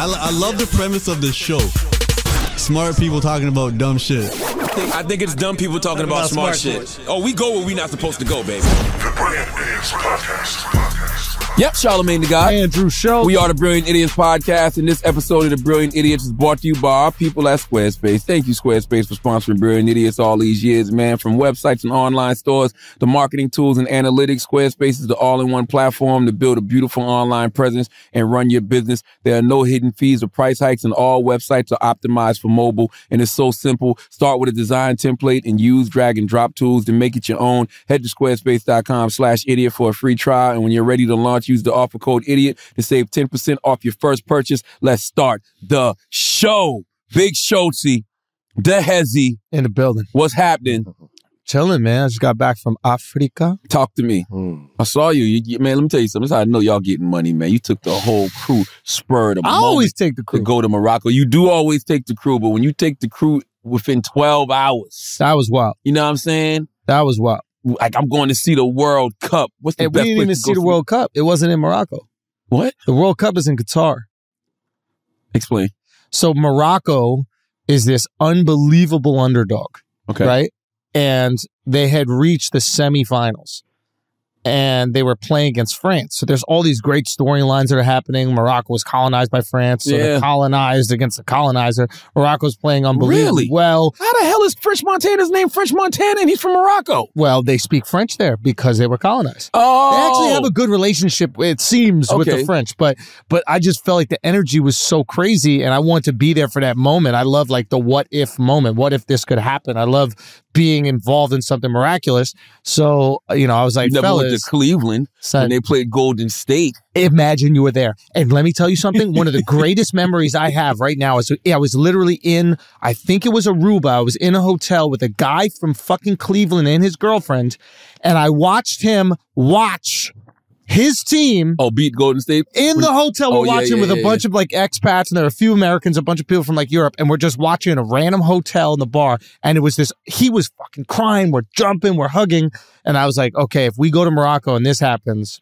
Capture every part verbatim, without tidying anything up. I, I love the premise of this show. Smart people talking about dumb shit. I think it's dumb people talking about, about smart, smart shit. shit. Oh, we go where we not supposed to go, baby. The Brilliant Idiots Podcast. Podcast. Yep, Charlamagne Tha God. Andrew Schulz. We are the Brilliant Idiots Podcast, and this episode of the Brilliant Idiots is brought to you by our people at Squarespace. Thank you, Squarespace, for sponsoring Brilliant Idiots all these years, man. From websites and online stores to marketing tools and analytics, Squarespace is the all-in-one platform to build a beautiful online presence and run your business. There are no hidden fees or price hikes, and all websites are optimized for mobile, and it's so simple. Start with a design Design template and use drag and drop tools to make it your own. Head to squarespace.com slash idiot for a free trial. And when you're ready to launch, use the offer code idiot to save ten percent off your first purchase. Let's start the show. Big Schulzy, the Hezzy. In the building. What's happening? Chilling, man. I just got back from Africa. Talk to me. Mm. I saw you. you. Man, let me tell you something. This is how I know y'all getting money, man. You took the whole crew spur to I always take the crew. To go to Morocco. You do always take the crew, but when you take the crew within twelve hours. That was wild. You know what I'm saying? That was wild. Like, I'm going to see the World Cup. What's the and best we didn't even see the World Cup. It wasn't in Morocco. What? The World Cup is in Qatar. Explain. So Morocco is this unbelievable underdog. Okay. Right? And they had reached the semifinals. And they were playing against France. So there's all these great storylines that are happening. Morocco was colonized by France. So yeah. They're colonized against the colonizer. Morocco's playing unbelievably really? well. How the hell is French Montana's name French Montana and he's from Morocco? Well, they speak French there because they were colonized. Oh. They actually have a good relationship, it seems, okay. with the French. But but I just felt like the energy was so crazy and I wanted to be there for that moment. I love like the what if moment. What if this could happen? I love being involved in something miraculous. So, you know, I was like, fellas. Cleveland, son, when they played Golden State. Imagine you were there. And let me tell you something. One of the greatest memories I have right now is I was literally in, I think it was Aruba. I was in a hotel with a guy from fucking Cleveland and his girlfriend. And I watched him watch his team. Oh, beat Golden State? In the hotel. We're oh, watching yeah, yeah, with yeah, a bunch yeah. of like expats and there are a few Americans, a bunch of people from like Europe. And we're just watching in a random hotel in the bar. And it was this, he was fucking crying. We're jumping, we're hugging. And I was like, okay, if we go to Morocco and this happens,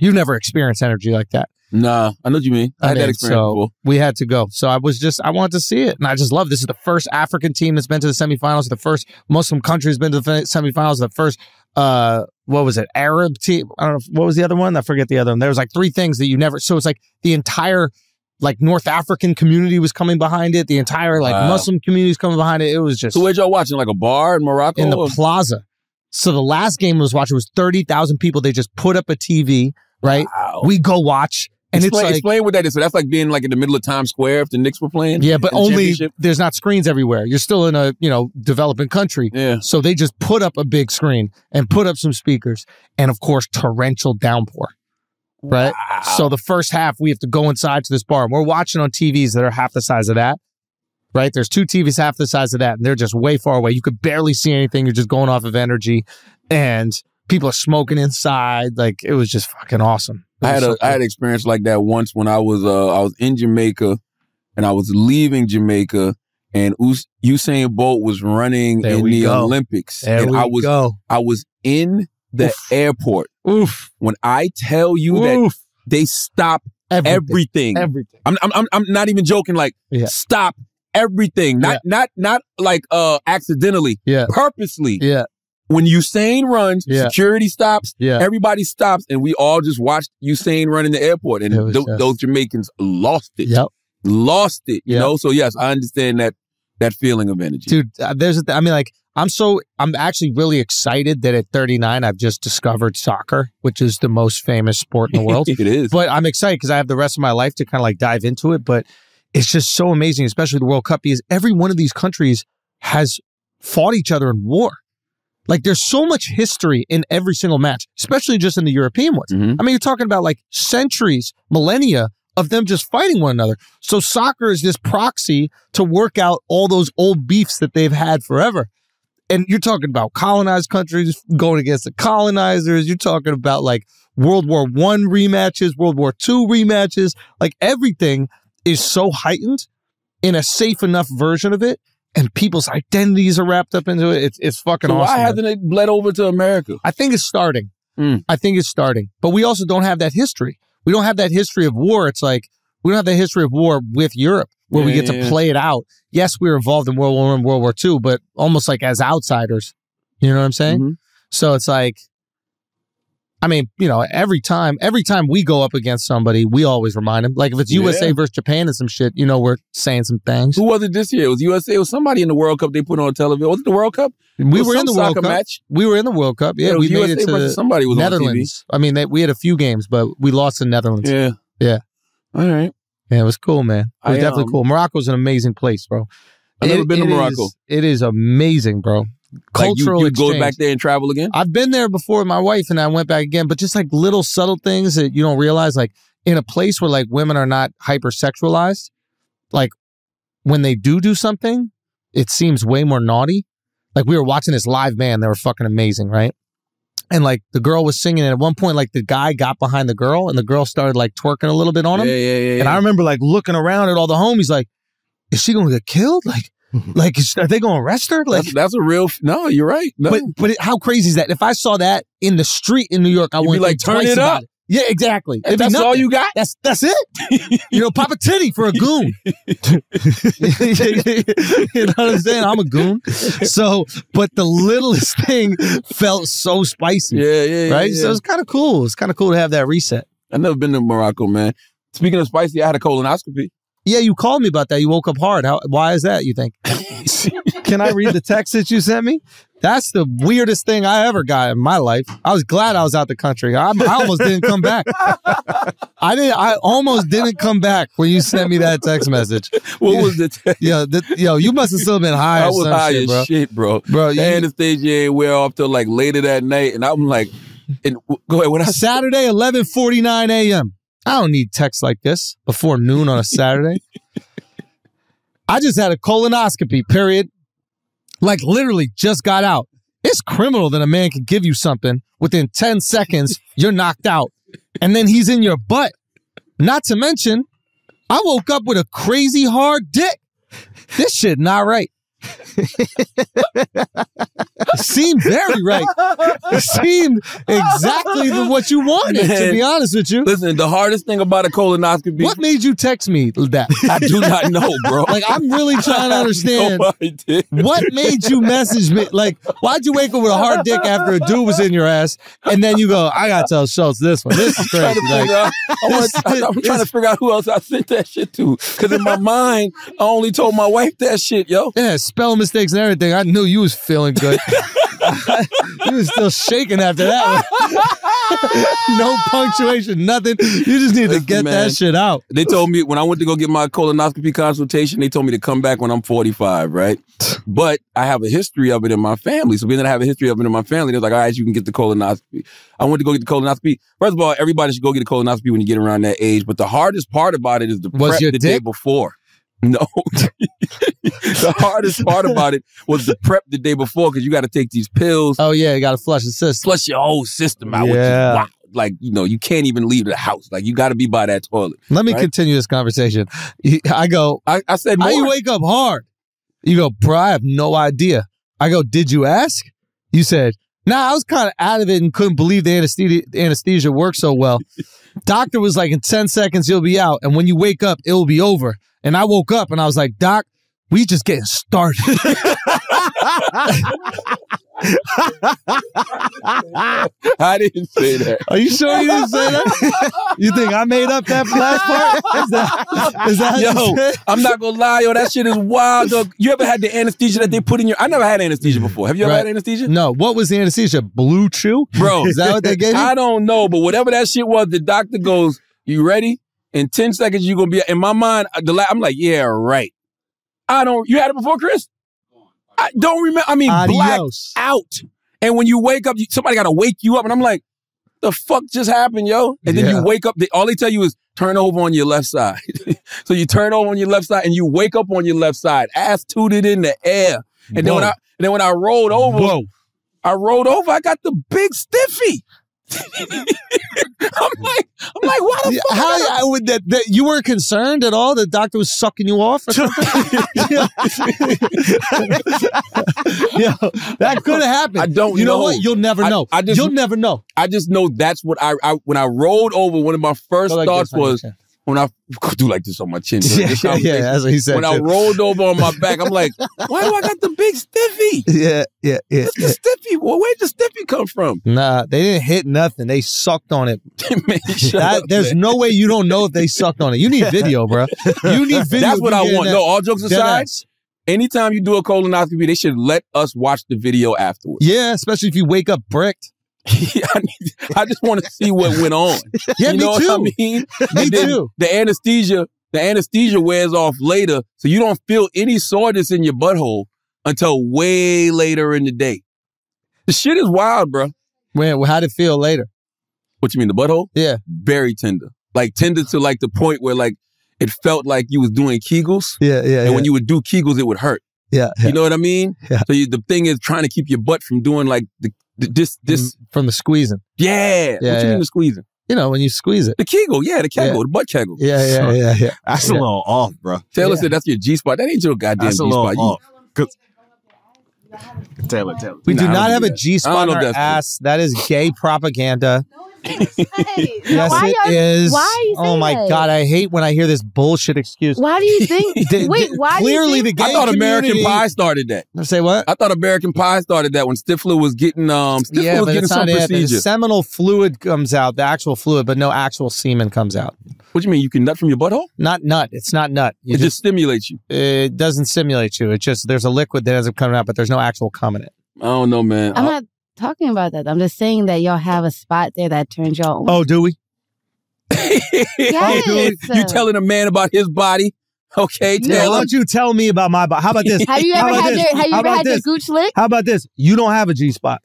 you've never experienced energy like that. Nah, I know what you mean. I, I had mean, that experience so before. We had to go. So I was just, I wanted to see it. And I just love this. This is the first African team that's been to the semifinals. The first Muslim country has been to the semifinals. The first, uh, what was it? Arab team. I don't know. If, what was the other one? I forget the other one. There was like three things that you never, so it's like the entire like North African community was coming behind it. The entire like wow. Muslim community was coming behind it. It was just. So where'd y'all watching? Like a bar in Morocco? In the or? plaza. So the last game I was watching was thirty thousand people. They just put up a T V, right? Wow. We go watch. And explain, it's like, explain what that is. So that's like being like in the middle of Times Square if the Knicks were playing. Yeah, but the only there's not screens everywhere. You're still in a, you know, developing country. Yeah. So they just put up a big screen and put up some speakers and of course torrential downpour. Right? Wow. So the first half we have to go inside to this bar and we're watching on T Vs that are half the size of that. Right? There's two T Vs half the size of that and they're just way far away. You could barely see anything. You're just going off of energy and people are smoking inside. Like it was just fucking awesome. I had a I had an experience like that once when I was uh I was in Jamaica and I was leaving Jamaica and Us Usain Bolt was running there in the go. Olympics there and we I was go. I was in the Oof. airport. Oof. When I tell you Oof. that they stop everything. Everything. everything. I'm I'm I'm not even joking like yeah. stop everything. Not yeah. not not like uh accidentally. Yeah. Purposely. Yeah. When Usain runs, yeah. security stops, yeah. everybody stops, and we all just watched Usain run in the airport. And th just... those Jamaicans lost it. Yep. Lost it, you yep. know? So, yes, I understand that that feeling of energy. Dude, uh, there's, a th I mean, like, I'm so, I'm actually really excited that at thirty-nine, I've just discovered soccer, which is the most famous sport in the world. It is. But I'm excited because I have the rest of my life to kind of, like, dive into it. But it's just so amazing, especially the World Cup, because every one of these countries has fought each other in war. Like, there's so much history in every single match, especially just in the European ones. Mm-hmm. I mean, you're talking about, like, centuries, millennia of them just fighting one another. So soccer is this proxy to work out all those old beefs that they've had forever. And you're talking about colonized countries going against the colonizers. You're talking about, like, World War One rematches, World War Two rematches. Like, everything is so heightened in a safe enough version of it. And people's identities are wrapped up into it. It's, it's fucking so awesome. Why hasn't it bled over to America? I think it's starting. Mm. I think it's starting. But we also don't have that history. We don't have that history of war. It's like We don't have the history of war with Europe where yeah, we get yeah, to yeah. play it out. Yes, we were involved in World War One, World War Two, but almost like as outsiders. You know what I'm saying? Mm-hmm. So it's like, I mean, you know, every time, every time we go up against somebody, we always remind them. Like if it's yeah. U S A versus Japan and some shit, you know, we're saying some things. Who was it this year? It was U S A. It was somebody in the World Cup they put on television. Was it the World Cup? We were in the World Cup. Match. We were in the World Cup. Yeah, yeah we U S A made it to somebody was Netherlands. On T V. I mean, they, we had a few games, but we lost to Netherlands. Yeah. Yeah. All right. Yeah, it was cool, man. It was I, definitely um, cool. Morocco's an amazing place, bro. I've never it, been to Morocco. Is, it is amazing, bro. Cultural like you, you go back there and travel again? I've been there before. My wife and I went back again, but just like little subtle things that you don't realize, like in a place where like women are not hypersexualized, like when they do do something, it seems way more naughty. Like we were watching this live band. They were fucking amazing, right? And like the girl was singing, and at one point, like the guy got behind the girl, and the girl started like twerking a little bit on him. Yeah, yeah, yeah. And yeah. I remember like looking around at all the homies, like, is she gonna get killed? Like, like is, are they gonna arrest her? Like, that's, that's a real. No, you're right. No. But but it, how crazy is that? If I saw that in the street in New York, I would be like, turn it up. It. Yeah, exactly. If that's all you got? That's that's it. You know, pop a titty for a goon. You know what I'm saying? I'm a goon. So, but the littlest thing felt so spicy. Yeah, yeah, yeah. Right? Yeah. So it's kind of cool. It's kind of cool to have that reset. I've never been to Morocco, man. Speaking of spicy, I had a colonoscopy. Yeah, you called me about that. You woke up hard. How, why is that, you think? Can I read the text that you sent me? That's the weirdest thing I ever got in my life. I was glad I was out the country. I, I almost didn't come back. I didn't. I almost didn't come back when you sent me that text message. What was the text? Yo, the, yo you must have still been high. I was high shit, as bro. shit, bro. Bro, the anesthesia ain't wear off till like later that night, and I'm like, and go ahead. When I Saturday, eleven forty nine a.m. I don't need texts like this before noon on a Saturday. I just had a colonoscopy. Period. Like, literally just got out. It's criminal that a man can give you something. Within ten seconds, you're knocked out. And then he's in your butt. Not to mention, I woke up with a crazy hard dick. This shit not right. It seemed very right. It seemed exactly what you wanted, man, to be honest with you. Listen, the hardest thing about a colonoscopy. What made you text me that? I do not know, bro. Like, I'm really trying to understand. What made you message me? Like, why'd you wake up with a hard dick after a dude was in your ass? And then you go, I gotta tell Schulz this one. This is crazy. I'm trying, like, this, out, I, I'm trying to figure out who else I sent that shit to. Because in my mind, I only told my wife that shit, yo. Yes. Spell mistakes and everything. I knew you was feeling good. You was still shaking after that one. No punctuation, nothing. You just need Listen, to get man, that shit out. They told me when I went to go get my colonoscopy consultation, they told me to come back when I'm forty-five, right? But I have a history of it in my family. So being that I have a history of it in my family, they're like, all right, you can get the colonoscopy. I went to go get the colonoscopy. First of all, everybody should go get a colonoscopy when you get around that age. But the hardest part about it is the prep the dick? day before. No. The hardest part about it was the prep the day before, because you got to take these pills. Oh, yeah, you got to flush the system. Flush your whole system out. Yeah. Which is wild. Like, you know, you can't even leave the house. Like, you got to be by that toilet. Let me right? continue this conversation. I go, I, I said, how you wake up hard? You go, bro, I have no idea. I go, did you ask? You said, nah, I was kind of out of it and couldn't believe the anesthesia, the anesthesia worked so well. Doctor was like, in ten seconds, you'll be out. And when you wake up, it'll be over. And I woke up and I was like, Doc, we just getting started. I didn't say that. Are you sure you didn't say that? You think I made up that last part? Is that, is that yo, I'm not going to lie, yo, that shit is wild, dog. You ever had the anesthesia that they put in your... I never had anesthesia before. Have you ever right. had anesthesia? No. What was the anesthesia? Blue Chew? Bro. Is that what they gave you? I don't know, but whatever that shit was, the doctor goes, you ready? In ten seconds, you're going to be... In my mind, the I'm like, yeah, right. I don't... You had it before, Chris? I don't remember. I mean, Adios. black out. And when you wake up, you, somebody got to wake you up. And I'm like, the fuck just happened, yo? And then yeah. you wake up. They, all they tell you is turn over on your left side. So you turn over on your left side and you wake up on your left side. Ass tooted in the air. And Whoa. then when I and then when I rolled over, Whoa. I rolled over, I got the big stiffy. I'm like, I'm like, why the fuck? How, I, I would, that, that you weren't concerned at all? The doctor was sucking you off or something? Yeah. Yeah, that could have happened. I don't you know. You know what? You'll never know. I, I just, You'll never know. I just know that's what I, I when I rolled over, one of my first so like thoughts this, was, when I do like this on my chin. Yeah, yeah, yeah, that's what he said. When too. I rolled over on my back, I'm like, why do I got the big stiffy? Yeah, yeah, yeah. What's the yeah. stiffy? Well, where'd the stiffy come from? Nah, they didn't hit nothing. They sucked on it. Man, that, up, there's man. no way you don't know if they sucked on it. You need video, bro. You need video. That's what I want. That. No, all jokes aside, anytime you do a colonoscopy, they should let us watch the video afterwards. Yeah, especially if you wake up bricked. I, need, I just want to see what went on. Yeah, you know me too. What I mean? Me too. The anesthesia, the anesthesia wears off later, so you don't feel any soreness in your butthole until way later in the day. The shit is wild, bro. Man, well, how'd it feel later? What you mean, the butthole? Yeah, very tender, like tender to like the point where like it felt like you was doing Kegels. Yeah, yeah. And yeah. when you would do Kegels, it would hurt. Yeah, yeah. You know what I mean? Yeah. So you, the thing is trying to keep your butt from doing like the. This, this from the squeezing. Yeah. yeah what you yeah. mean the squeezing? You know, when you squeeze it. The kegel. Yeah, the kegel. Yeah. The butt kegel. Yeah, yeah, so, yeah, yeah. That's yeah. a little off, bro. Taylor yeah. said that's your G-spot. That ain't your goddamn G-spot. That's a little off. You, Taylor, Taylor. We nah, do not have do a G-spot on our ass. True. That is gay propaganda. Yes, it is. Why are you saying Oh, my that? God. I hate when I hear this bullshit excuse. Why do you think? the, wait, why Clearly, do you think? the gay I thought American Pie started that. Say what? I thought American Pie started that when Stifler was getting, um, Stifler yeah, was but getting some it. procedure. The seminal fluid comes out, the actual fluid, but no actual semen comes out. What do you mean? You can nut from your butthole? Not nut. It's not nut. You it just, just stimulates you. It doesn't stimulate you. It's just there's a liquid that ends up coming out, but there's no actual cum in it. I don't know, man. I'm I'll, not. talking about that. I'm just saying that y'all have a spot there that turns y'all on. Oh, do we? Yes. Oh, you telling a man about his body? Okay, Taylor. No. Why don't you tell me about my body? How about this? Have you ever had your, have you ever had your gooch lick? How about this? You don't have a G-spot.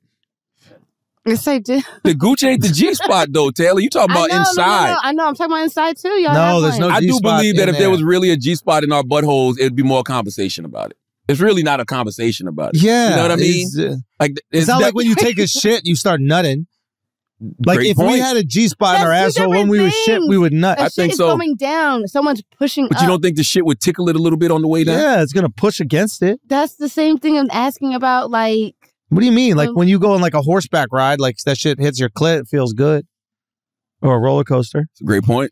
Yes, I do. The gooch ain't the G-spot, though, Taylor. You talking about I know, inside. No, no, I know. I'm talking about inside, too. Y'all no, there's one. no G-spot. I do believe that if there. there was really a G-spot in our buttholes, it'd be more conversation about it. It's really not a conversation about it. Yeah. You know what I mean? It's, uh, like, it's, it's not that, like when you take a shit, you start nutting. Like if point. we had a G-spot in our asshole when we things. would shit, we would nut. A I shit think is so. coming down. Someone's pushing But up. you don't think the shit would tickle it a little bit on the way down? Yeah, it's going to push against it. That's the same thing I'm asking about, like... What do you mean? Like um, when you go on like a horseback ride, like that shit hits your clit, it feels good. Or a roller coaster. It's a great point.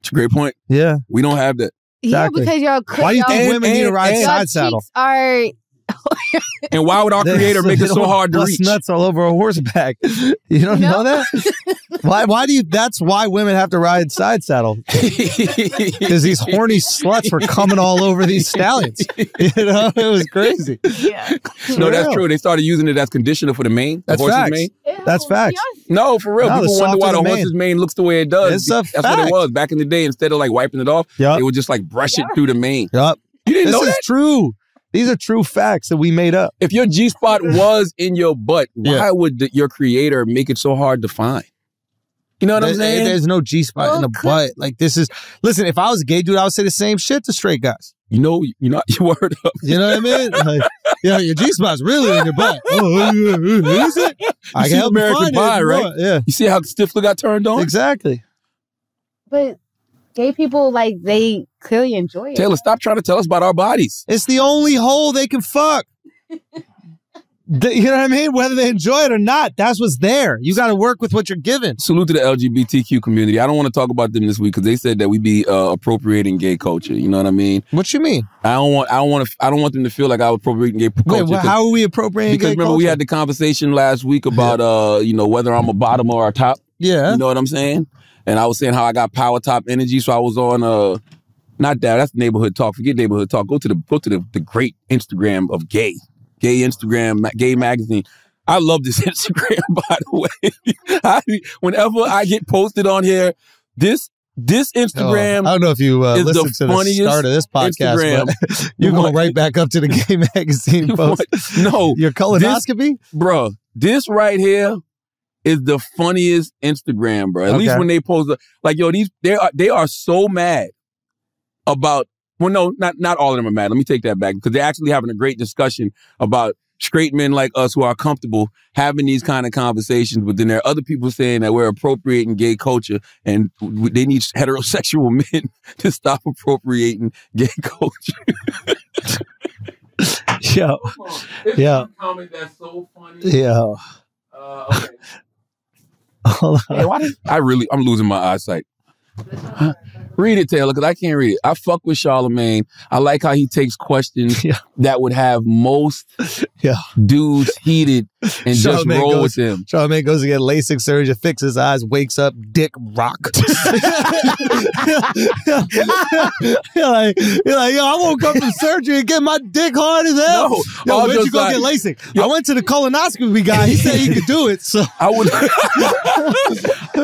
It's a great point. Yeah. We don't have that. Exactly. Yeah, because y'all. Why do you think women need to ride side saddle? Are... and why would our creator make it so hard to reach? Nuts all over a horseback. You don't no. know that? why? Why do you? That's why women have to ride side saddle. Because these horny sluts were coming all over these stallions. You know, it was crazy. Yeah. No, that's true. They started using it as conditioner for the mane. That's facts. Mane. Ew, that's facts. No, for real. No, people wonder why the horse's mane looks the way it does. It's a fact. That's what it was back in the day. Instead of like wiping it off, yep. they would just like brush yep. it through the mane. Yep. You didn't this know that? This is true. These are true facts that we made up. If your G-spot was in your butt, why yeah. would the, your creator make it so hard to find? You know what there's, I'm saying? There's no G-spot oh, in the butt. Like this is, listen, if I was a gay dude, I would say the same shit to straight guys. You know, you're not, you word up. You know what I mean? Like, you know, your G-spot's really in your butt. Oh, is it? I you can help American Pie, right? Yeah. You see how Stifler got turned on? Exactly. But... gay people, like, they clearly enjoy it. Taylor, stop trying to tell us about our bodies. It's the only hole they can fuck. the, you know what I mean? Whether they enjoy it or not, that's what's there. You got to work with what you're given. Salute to the L G B T Q community. I don't want to talk about them this week because they said that we be uh, appropriating gay culture. You know what I mean? What you mean? I don't want. I don't want to. I don't want them to feel like I was appropriating gay culture. Wait, well, how are we appropriating? Because gay remember, culture? we had the conversation last week about uh, you know, whether I'm a bottom or a top. Yeah. You know what I'm saying? And I was saying how I got power top energy, so I was on uh not that that's neighborhood talk. Forget neighborhood talk. Go to the go to the, the great Instagram of gay, gay Instagram, ma gay magazine. I love this Instagram, by the way. I, whenever I get posted on here, this this Instagram. Oh, I don't know if you uh, listened the to the start of this podcast. But you're going right back up to the gay magazine post. No, your colonoscopy, this, bro. This right here. Is the funniest Instagram, bro. At okay. least when they post, a, like, yo, these they are they are so mad about. Well, no, not not all of them are mad. Let me take that back because they're actually having a great discussion about straight men like us who are comfortable having these kind of conversations. But then there are other people saying that we're appropriating gay culture, and they need heterosexual men to stop appropriating gay culture. Yo, yeah, comment that's so funny. Yeah. Uh, okay. Hey, why did, I really, I'm losing my eyesight. Read it, Taylor, because I can't read it. I fuck with Charlamagne. I like how he takes questions yeah. that would have most yeah. dudes heated and just roll goes, with them. Charlamagne goes to get LASIK surgery, fix his eyes, wakes up, dick rock. You're like, you're like, yo, I won't come from surgery and get my dick hard as hell. No, yo, where'd you go like, get LASIK? Yo, I went to the colonoscopy guy. He said he could do it. So I would,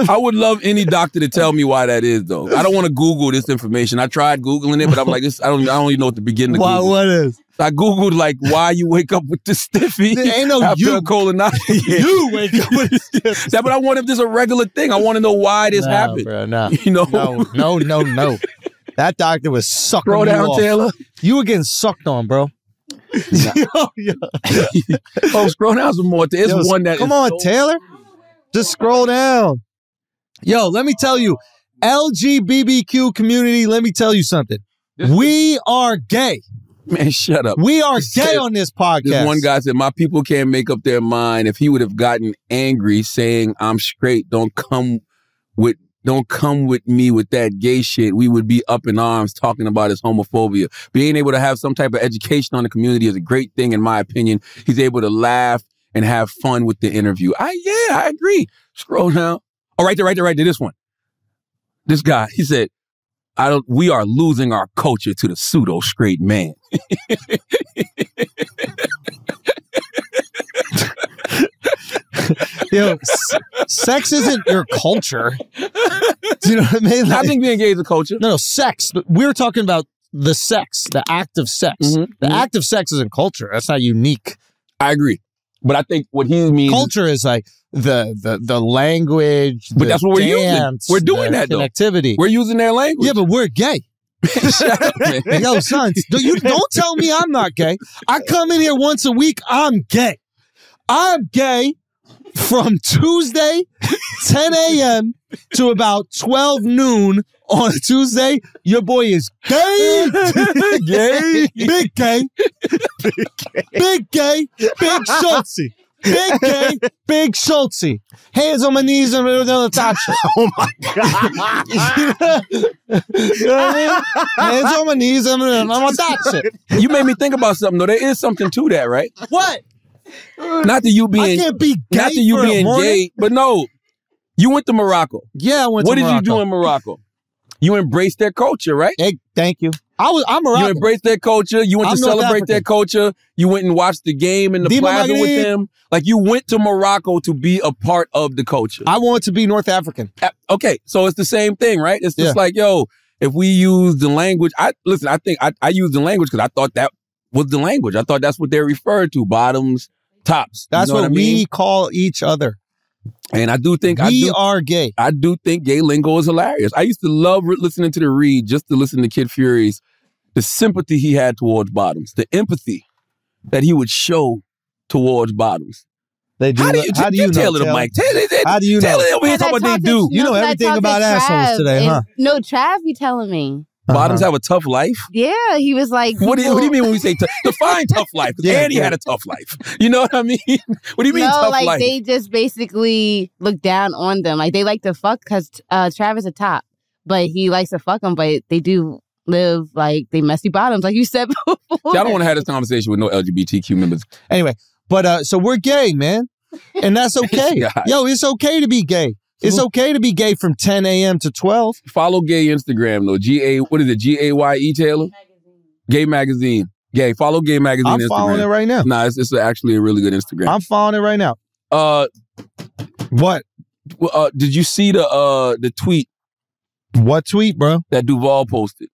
I would love any doctor to tell me why that is, though. I don't want to Google this information. I tried Googling it, but I'm like, this, I don't, I don't even know what to begin to Google. What is? I Googled, like, why you wake up with the stiffy there ain't no after you. A colonoscopy. You wake up with the stiffy. That, but I want if this a regular thing. I want to know why this nah, happened. Bro, nah. You know? No, no, no, no. That doctor was sucking Throw down, off. Taylor. You were getting sucked on, bro. Nah. Yo, yo. Oh, scroll down some more. There's one that Come on, so Taylor. Just scroll down. Yo, let me tell you. L G B T Q community, let me tell you something. We are gay. Man, shut up. We are gay on this podcast. This one guy said, my people can't make up their mind. If he would have gotten angry saying, I'm straight, don't come with don't come with me with that gay shit, we would be up in arms talking about his homophobia. Being able to have some type of education on the community is a great thing, in my opinion. He's able to laugh and have fun with the interview. I Yeah, I agree. Scroll down. Oh, right there, right there, right there, this one. This guy, he said, I don't, we are losing our culture to the pseudo straight man. Yo, sex isn't your culture. Do you know what I mean? Like, I think being gay is a culture. No, no, sex. We're talking about the sex, the act of sex. Mm-hmm. The mm-hmm. act of sex isn't culture. That's not unique. I agree. But I think what he means... Culture is like the the the language, But the that's what we're dance, using. We're doing that, connectivity. Though. We're using their language. Yeah, but we're gay. Shut up, man. Yo, son, do, you, don't tell me I'm not gay. I come in here once a week. I'm gay. I'm gay from Tuesday, ten A M to about twelve noon on a Tuesday. Your boy is gay. Gay. Big gay. Big gay. Big gay. Big Schulzy. Big gay. Big Schulzy. Hands on my knees and on the top. Oh my God. You know what I mean? Hands on my knees and on the top. You made me think about something though. There is something to that, right? What? Not that you being, I can't be gay not that you being gay, but no, you went to Morocco. Yeah, I went what to Morocco. What did you do in Morocco? You embraced their culture, right? Hey, thank you. I was, I'm Morocco. You embraced their culture. You went I'm to North celebrate African. Their culture. You went and watched the game in the Deep plaza Maghrib. With them. Like you went to Morocco to be a part of the culture. I want to be North African. Okay, so it's the same thing, right? It's just yeah. like, yo, if we use the language, I listen, I think I, I used the language because I thought that was the language. I thought that's what they referred to, bottoms, tops. That's you know what, what I mean? We call each other. And I do think we I do, are gay. I do think gay lingo is hilarious. I used to love listening to The Read just to listen to Kid Fury's, the sympathy he had towards bottoms, the empathy that he would show towards bottoms. They do. How do you, how do you, you know, Taylor, Taylor, Mike? Taylor, Taylor, how do you Taylor, know? Taylor over here talking about they do. You know, know everything about Trav, assholes today, huh? No, Trav be telling me. Uh-huh. Bottoms have a tough life? Yeah, he was like... What do, you, what do you mean when we say tough? Define tough life. Because yeah, Andy yeah. had a tough life. You know what I mean? What do you mean no, tough like, life? No, like they just basically look down on them. Like they like to fuck because uh, Travis a top, but he likes to fuck them, but they do live like they messy bottoms, like you said before. See, I don't want to have this conversation with no L G B T Q members. Anyway, but uh, so we're gay, man. And that's okay. Yo, it's okay to be gay. It's okay to be gay from ten A M to twelve. Follow gay Instagram, though. G A, what is it? G A Y E, Taylor? Gay Magazine. Gay. Follow Gay Magazine I'm Instagram. I'm following it right now. Nah, it's, it's actually a really good Instagram. I'm following it right now. Uh, What? Uh, did you see the uh the tweet? What tweet, bro? That Duval posted.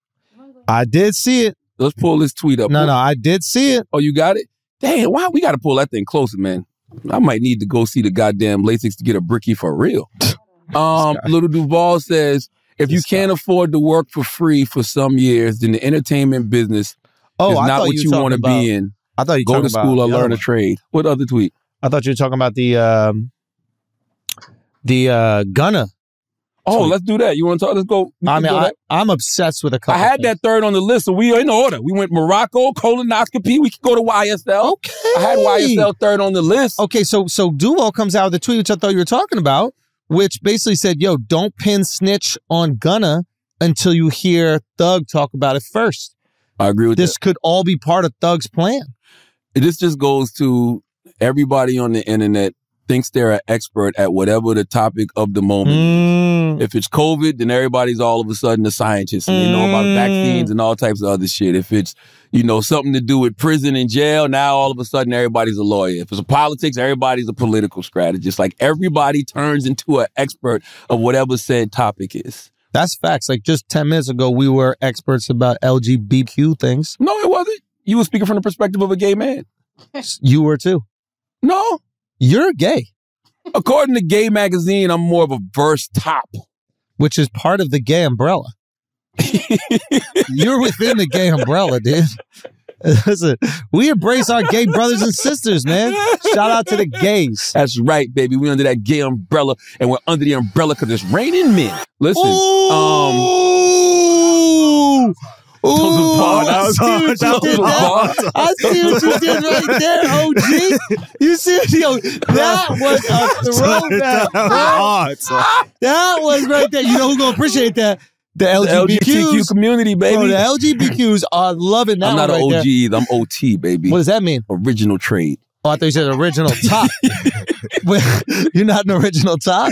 I did see it. Let's pull this tweet up. No, bro. no, I did see it. Oh, you got it? Damn, why? We got to pull that thing closer, man. I might need to go see the goddamn LASIK to get a brickie for real. Um, Little Duval says, if you can't afford to work for free for some years, then the entertainment business oh, is I not what you, you want to be in. I thought you Go to school or learn a trade. What other tweet? I thought you were talking about the um, the uh, Gunna. Oh, tweet. Let's do that. You want to talk? Let's go. I mean, I, I'm obsessed with a couple I had things. That third on the list, so we are in order. We went Morocco, colonoscopy. We could go to Y S L. Okay. I had Y S L third on the list. Okay, so so Duval comes out with the tweet, which I thought you were talking about. which basically said, yo, don't pin snitch on Gunna until you hear Thug talk about it first. I agree with this that. This could all be part of Thug's plan. This just goes to everybody on the internet thinks they're an expert at whatever the topic of the moment. Mm. If it's COVID, then everybody's all of a sudden a scientist and mm. they know about vaccines and all types of other shit. If it's, you know, something to do with prison and jail, now all of a sudden everybody's a lawyer. If it's politics, everybody's a political strategist. Like everybody turns into an expert of whatever said topic is. That's facts. Like just ten minutes ago, we were experts about L G B T Q things. No, it wasn't. You were speaking from the perspective of a gay man. You were too. No. You're gay. According to Gay Magazine, I'm more of a verse top. Which is part of the gay umbrella. You're within the gay umbrella, dude. Listen, we embrace our gay brothers and sisters, man. Shout out to the gays. That's right, baby. We're under that gay umbrella, and we're under the umbrella because it's raining men. Listen. Ooh. Um, Ooh, I see what you did right there, O G. You see, yo, that was a throwback. That, that was right there. You know who's gonna appreciate that? The L G B T Q, the L G B T Q community, baby. Bro, the L G B T Qs are loving that. I'm not right an O G either. I'm O T, baby. What does that mean? Original trade. Oh, I thought you said original top. Wait, you're not an original top?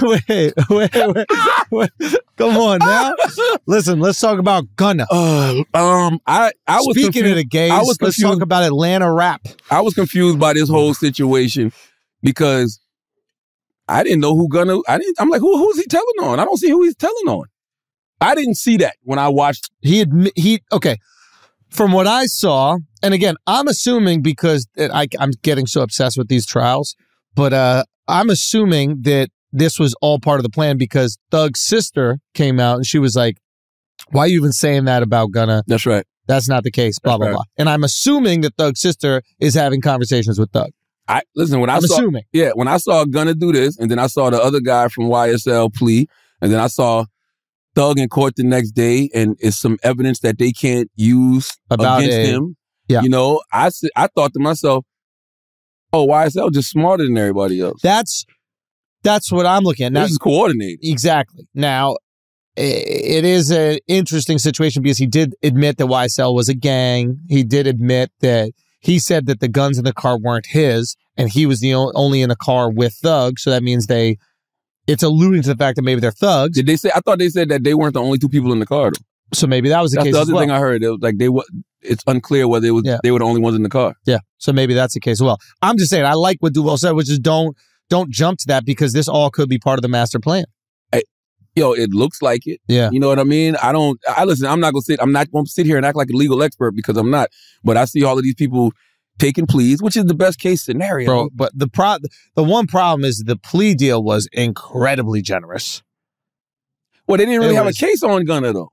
wait, wait, wait, wait. Come on now. Listen, let's talk about Gunna. Uh, um, I, I was Speaking confused. of the gays, I was let's talk about Atlanta rap. I was confused by this whole situation because I didn't know who Gunna, I didn't, I'm like, who, who's he telling on? I don't see who he's telling on. I didn't see that when I watched. He admi- he, okay. From what I saw, and again, I'm assuming because I, I'm getting so obsessed with these trials, but uh, I'm assuming that this was all part of the plan because Thug's sister came out and she was like, why are you even saying that about Gunna? That's right. That's not the case, blah, That's blah, right. blah. And I'm assuming that Thug's sister is having conversations with Thug. I Listen, when I I'm saw, assuming. Yeah, when I saw Gunna do this, and then I saw the other guy from Y S L plea, and then I saw Thug in court the next day, and it's some evidence that they can't use About against a, him. Yeah. You know, I, I thought to myself, oh, Y S L just smarter than everybody else. That's that's what I'm looking at. Now, this is coordinated. Exactly. Now, it, it is an interesting situation because he did admit that Y S L was a gang. He did admit that he said that the guns in the car weren't his, and he was the o- only in the car with Thug, so that means they... It's alluding to the fact that maybe they're thugs. Did they say? I thought they said that they weren't the only two people in the car, though. So maybe that was the that's case. That's the other well. thing I heard. It was like they were. It's unclear whether it was yeah. they were the only ones in the car. Yeah. So maybe that's the case as well. I'm just saying. I like what Duval said, which is don't don't jump to that because this all could be part of the master plan. I, yo, it looks like it. Yeah. You know what I mean? I don't. I listen. I'm not gonna sit. I'm not gonna sit here and act like a legal expert because I'm not. But I see all of these people taking pleas, which is the best case scenario. Bro, but the pro- the one problem is the plea deal was incredibly generous. Well, they didn't really it have was... a case on Gunna, though.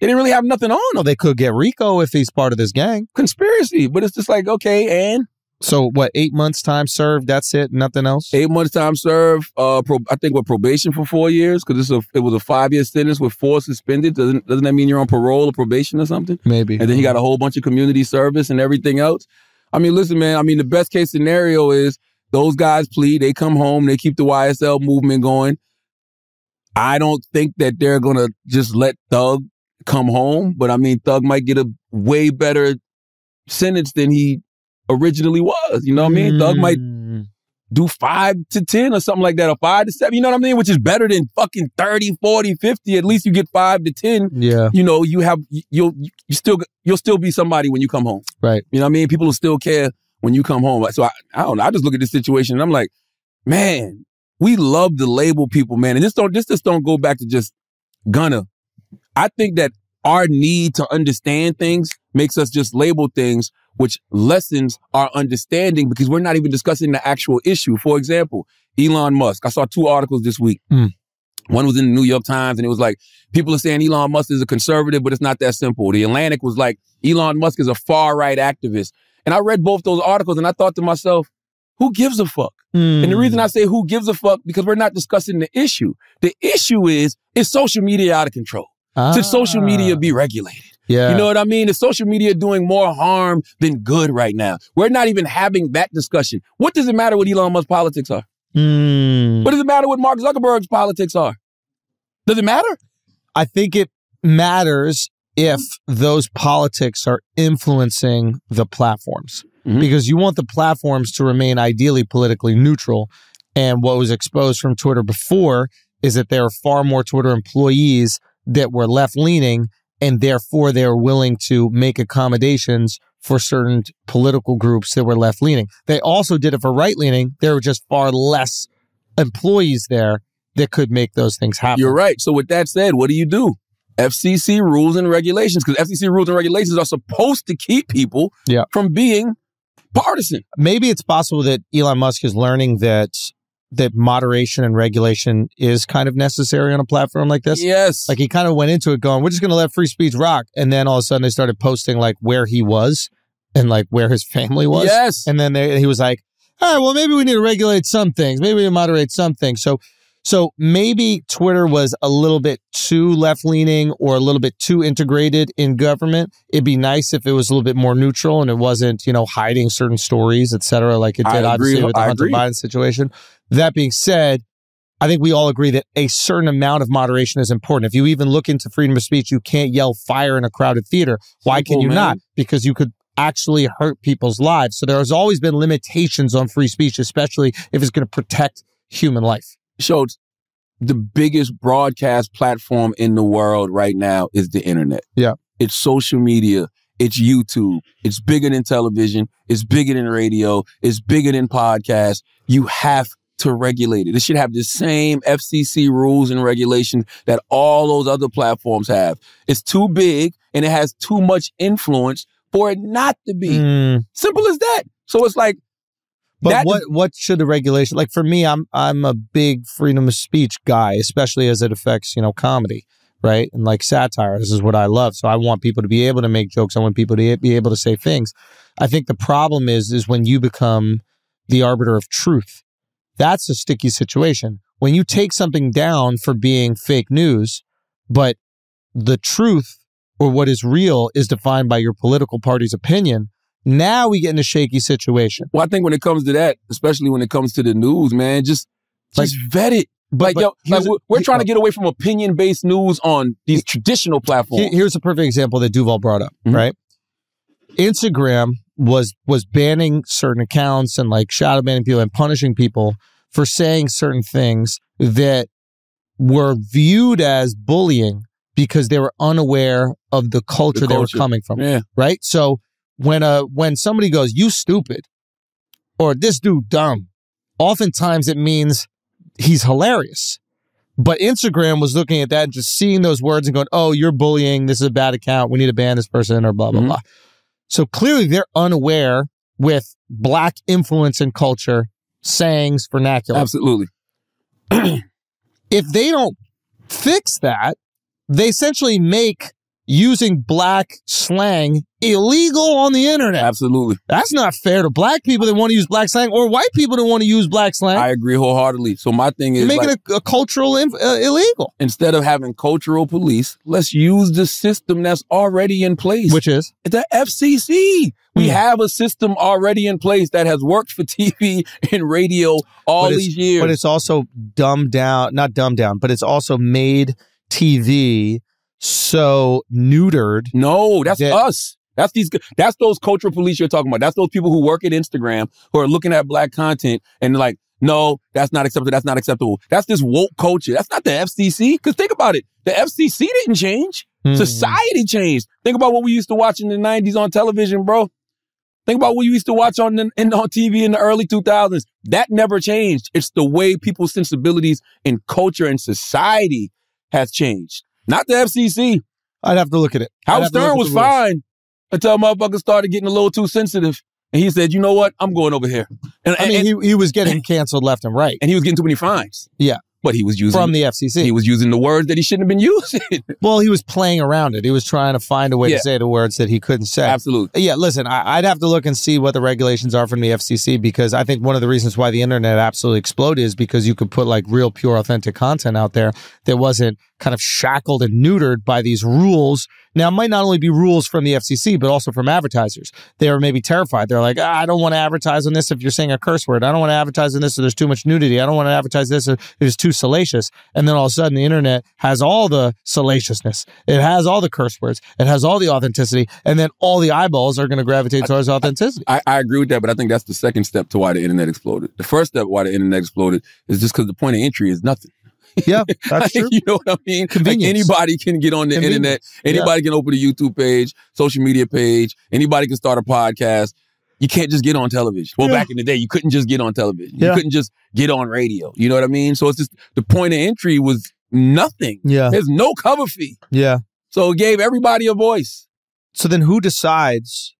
They didn't really have nothing on him. Well, they could get Rico if he's part of this gang. Conspiracy, but it's just like, okay, and? So, what, eight months time served, that's it, nothing else? Eight months time served, uh, pro- I think, with probation for four years, because it was a five-year sentence with four suspended. Doesn't, doesn't that mean you're on parole or probation or something? Maybe. And then you got a whole bunch of community service and everything else. I mean, listen, man, I mean, the best case scenario is those guys plead, they come home, they keep the Y S L movement going. I don't think that they're going to just let Thug come home, but I mean, Thug might get a way better sentence than he originally was. You know what I mean? Mm. Thug might do five to ten or something like that, or five to seven, you know what I mean? Which is better than fucking thirty, forty, fifty. At least you get five to ten. Yeah. You know, you have, you'll, you still, you'll still be somebody when you come home. Right. You know what I mean? People will still care when you come home. So I, I don't know. I just look at this situation and I'm like, man, we love to label people, man. And this don't, this just don't go back to just Gunna. I think that our need to understand things makes us just label things, which lessens our understanding because we're not even discussing the actual issue. For example, Elon Musk. I saw two articles this week. Mm. One was in the New York Times, and it was like, people are saying Elon Musk is a conservative, but it's not that simple. The Atlantic was like, Elon Musk is a far-right activist. And I read both those articles, and I thought to myself, who gives a fuck? Mm. And the reason I say who gives a fuck, because we're not discussing the issue. The issue is, is social media out of control? Ah. Should social media be regulated? Yeah. You know what I mean? Is social media doing more harm than good right now? We're not even having that discussion. What does it matter what Elon Musk's politics are? Mm. What does it matter what Mark Zuckerberg's politics are? Does it matter? I think it matters if those politics are influencing the platforms. Mm-hmm. Because you want the platforms to remain ideally politically neutral. And what was exposed from Twitter before is that there are far more Twitter employees that were left-leaning, and therefore they were willing to make accommodations for certain political groups that were left-leaning. They also did it for right-leaning. There were just far less employees there that could make those things happen. You're right. So with that said, what do you do? F C C rules and regulations, because F C C rules and regulations are supposed to keep people yeah. from being partisan. Maybe it's possible that Elon Musk is learning that that moderation and regulation is kind of necessary on a platform like this. Yes. Like he kind of went into it going, we're just going to let free speech rock. And then all of a sudden they started posting like where he was and like where his family was. Yes. And then they, he was like, all right, well, maybe we need to regulate some things. Maybe we moderate some things. So So maybe Twitter was a little bit too left-leaning or a little bit too integrated in government. It'd be nice if it was a little bit more neutral and it wasn't, you know, hiding certain stories, et cetera, like it did I obviously agree. with the I Hunter agree. Biden situation. That being said, I think we all agree that a certain amount of moderation is important. If you even look into freedom of speech, you can't yell fire in a crowded theater. Why Simple, can you man. not? Because you could actually hurt people's lives. So there's always been limitations on free speech, especially if it's going to protect human life. Schulz, the biggest broadcast platform in the world right now is the internet. Yeah. It's social media. It's YouTube. It's bigger than television. It's bigger than radio. It's bigger than podcasts. You have to regulate it. It should have the same F C C rules and regulations that all those other platforms have. It's too big and it has too much influence for it not to be. Mm. Simple as that. So it's like, But that, what what should the regulation, like for me, I'm I'm a big freedom of speech guy, especially as it affects, you know, comedy, right? And like satire, this is what I love. So I want people to be able to make jokes. I want people to be able to say things. I think the problem is, is when you become the arbiter of truth, that's a sticky situation. When you take something down for being fake news, but the truth or what is real is defined by your political party's opinion, now we get in a shaky situation. Well, I think when it comes to that, especially when it comes to the news, man, just, just like, vet it. But, like, but yo, like we're, we're trying to get away from opinion-based news on these traditional platforms. Here's a perfect example that Duval brought up, mm-hmm. right? Instagram was was banning certain accounts and like shadow banning people and punishing people for saying certain things that were viewed as bullying because they were unaware of the culture, the culture. they were coming from, yeah. right? So When uh when somebody goes, you stupid, or this dude dumb, oftentimes it means he's hilarious. But Instagram was looking at that and just seeing those words and going, oh, you're bullying. This is a bad account. We need to ban this person or blah, blah, mm-hmm. blah. So clearly they're unaware with black influence in culture, sayings, vernacular. Absolutely. If they don't fix that, they essentially make using black slang illegal on the internet. Absolutely. That's not fair to black people that want to use black slang or white people that want to use black slang. I agree wholeheartedly. So my thing is, making like, a, a cultural inf uh, illegal. Instead of having cultural police, let's use the system that's already in place. Which is? The F C C. We have a system already in place that has worked for T V and radio all these years. But it's also dumbed down, not dumbed down, but it's also made T V so neutered. No, that's that, us. That's these. That's those cultural police you're talking about. That's those people who work at Instagram who are looking at black content and like, no, that's not acceptable. That's not acceptable. That's this woke culture. That's not the F C C. Because think about it. The F C C didn't change. Mm. Society changed. Think about what we used to watch in the nineties on television, bro. Think about what you used to watch on the, in, on T V in the early two thousands. That never changed. It's the way people's sensibilities and culture and society has changed. Not the F C C. I'd have to look at it. Howard Stern was fine until motherfuckers started getting a little too sensitive. And he said, you know what? I'm going over here. And, I and, mean, and, he, he was getting canceled left and right. And he was getting too many fines. Yeah. But he was using... From the F C C. He was using the words that he shouldn't have been using. Well, he was playing around it. He was trying to find a way yeah. to say the words that he couldn't say. Absolutely. Yeah, listen, I, I'd have to look and see what the regulations are from the F C C, because I think one of the reasons why the internet absolutely exploded is because you could put like real, pure, authentic content out there that wasn't kind of shackled and neutered by these rules. Now, it might not only be rules from the F C C, but also from advertisers. They are maybe terrified. They're like, ah, I don't want to advertise on this if you're saying a curse word. I don't want to advertise on this if there's too much nudity. I don't want to advertise this if it's too salacious. And then all of a sudden, the internet has all the salaciousness. It has all the curse words. It has all the authenticity. And then all the eyeballs are going to gravitate towards I, authenticity. I, I agree with that, but I think that's the second step to why the internet exploded. The first step why the internet exploded is just because the point of entry is nothing. Yeah, that's true. You know what I mean? Like anybody can get on the internet. Anybody yeah. can open a YouTube page, social media page. Anybody can start a podcast. You can't just get on television. Well, yeah. back in the day, you couldn't just get on television. Yeah. You couldn't just get on radio. You know what I mean? So it's just the point of entry was nothing. Yeah. There's no cover fee. Yeah. So it gave everybody a voice. So then who decides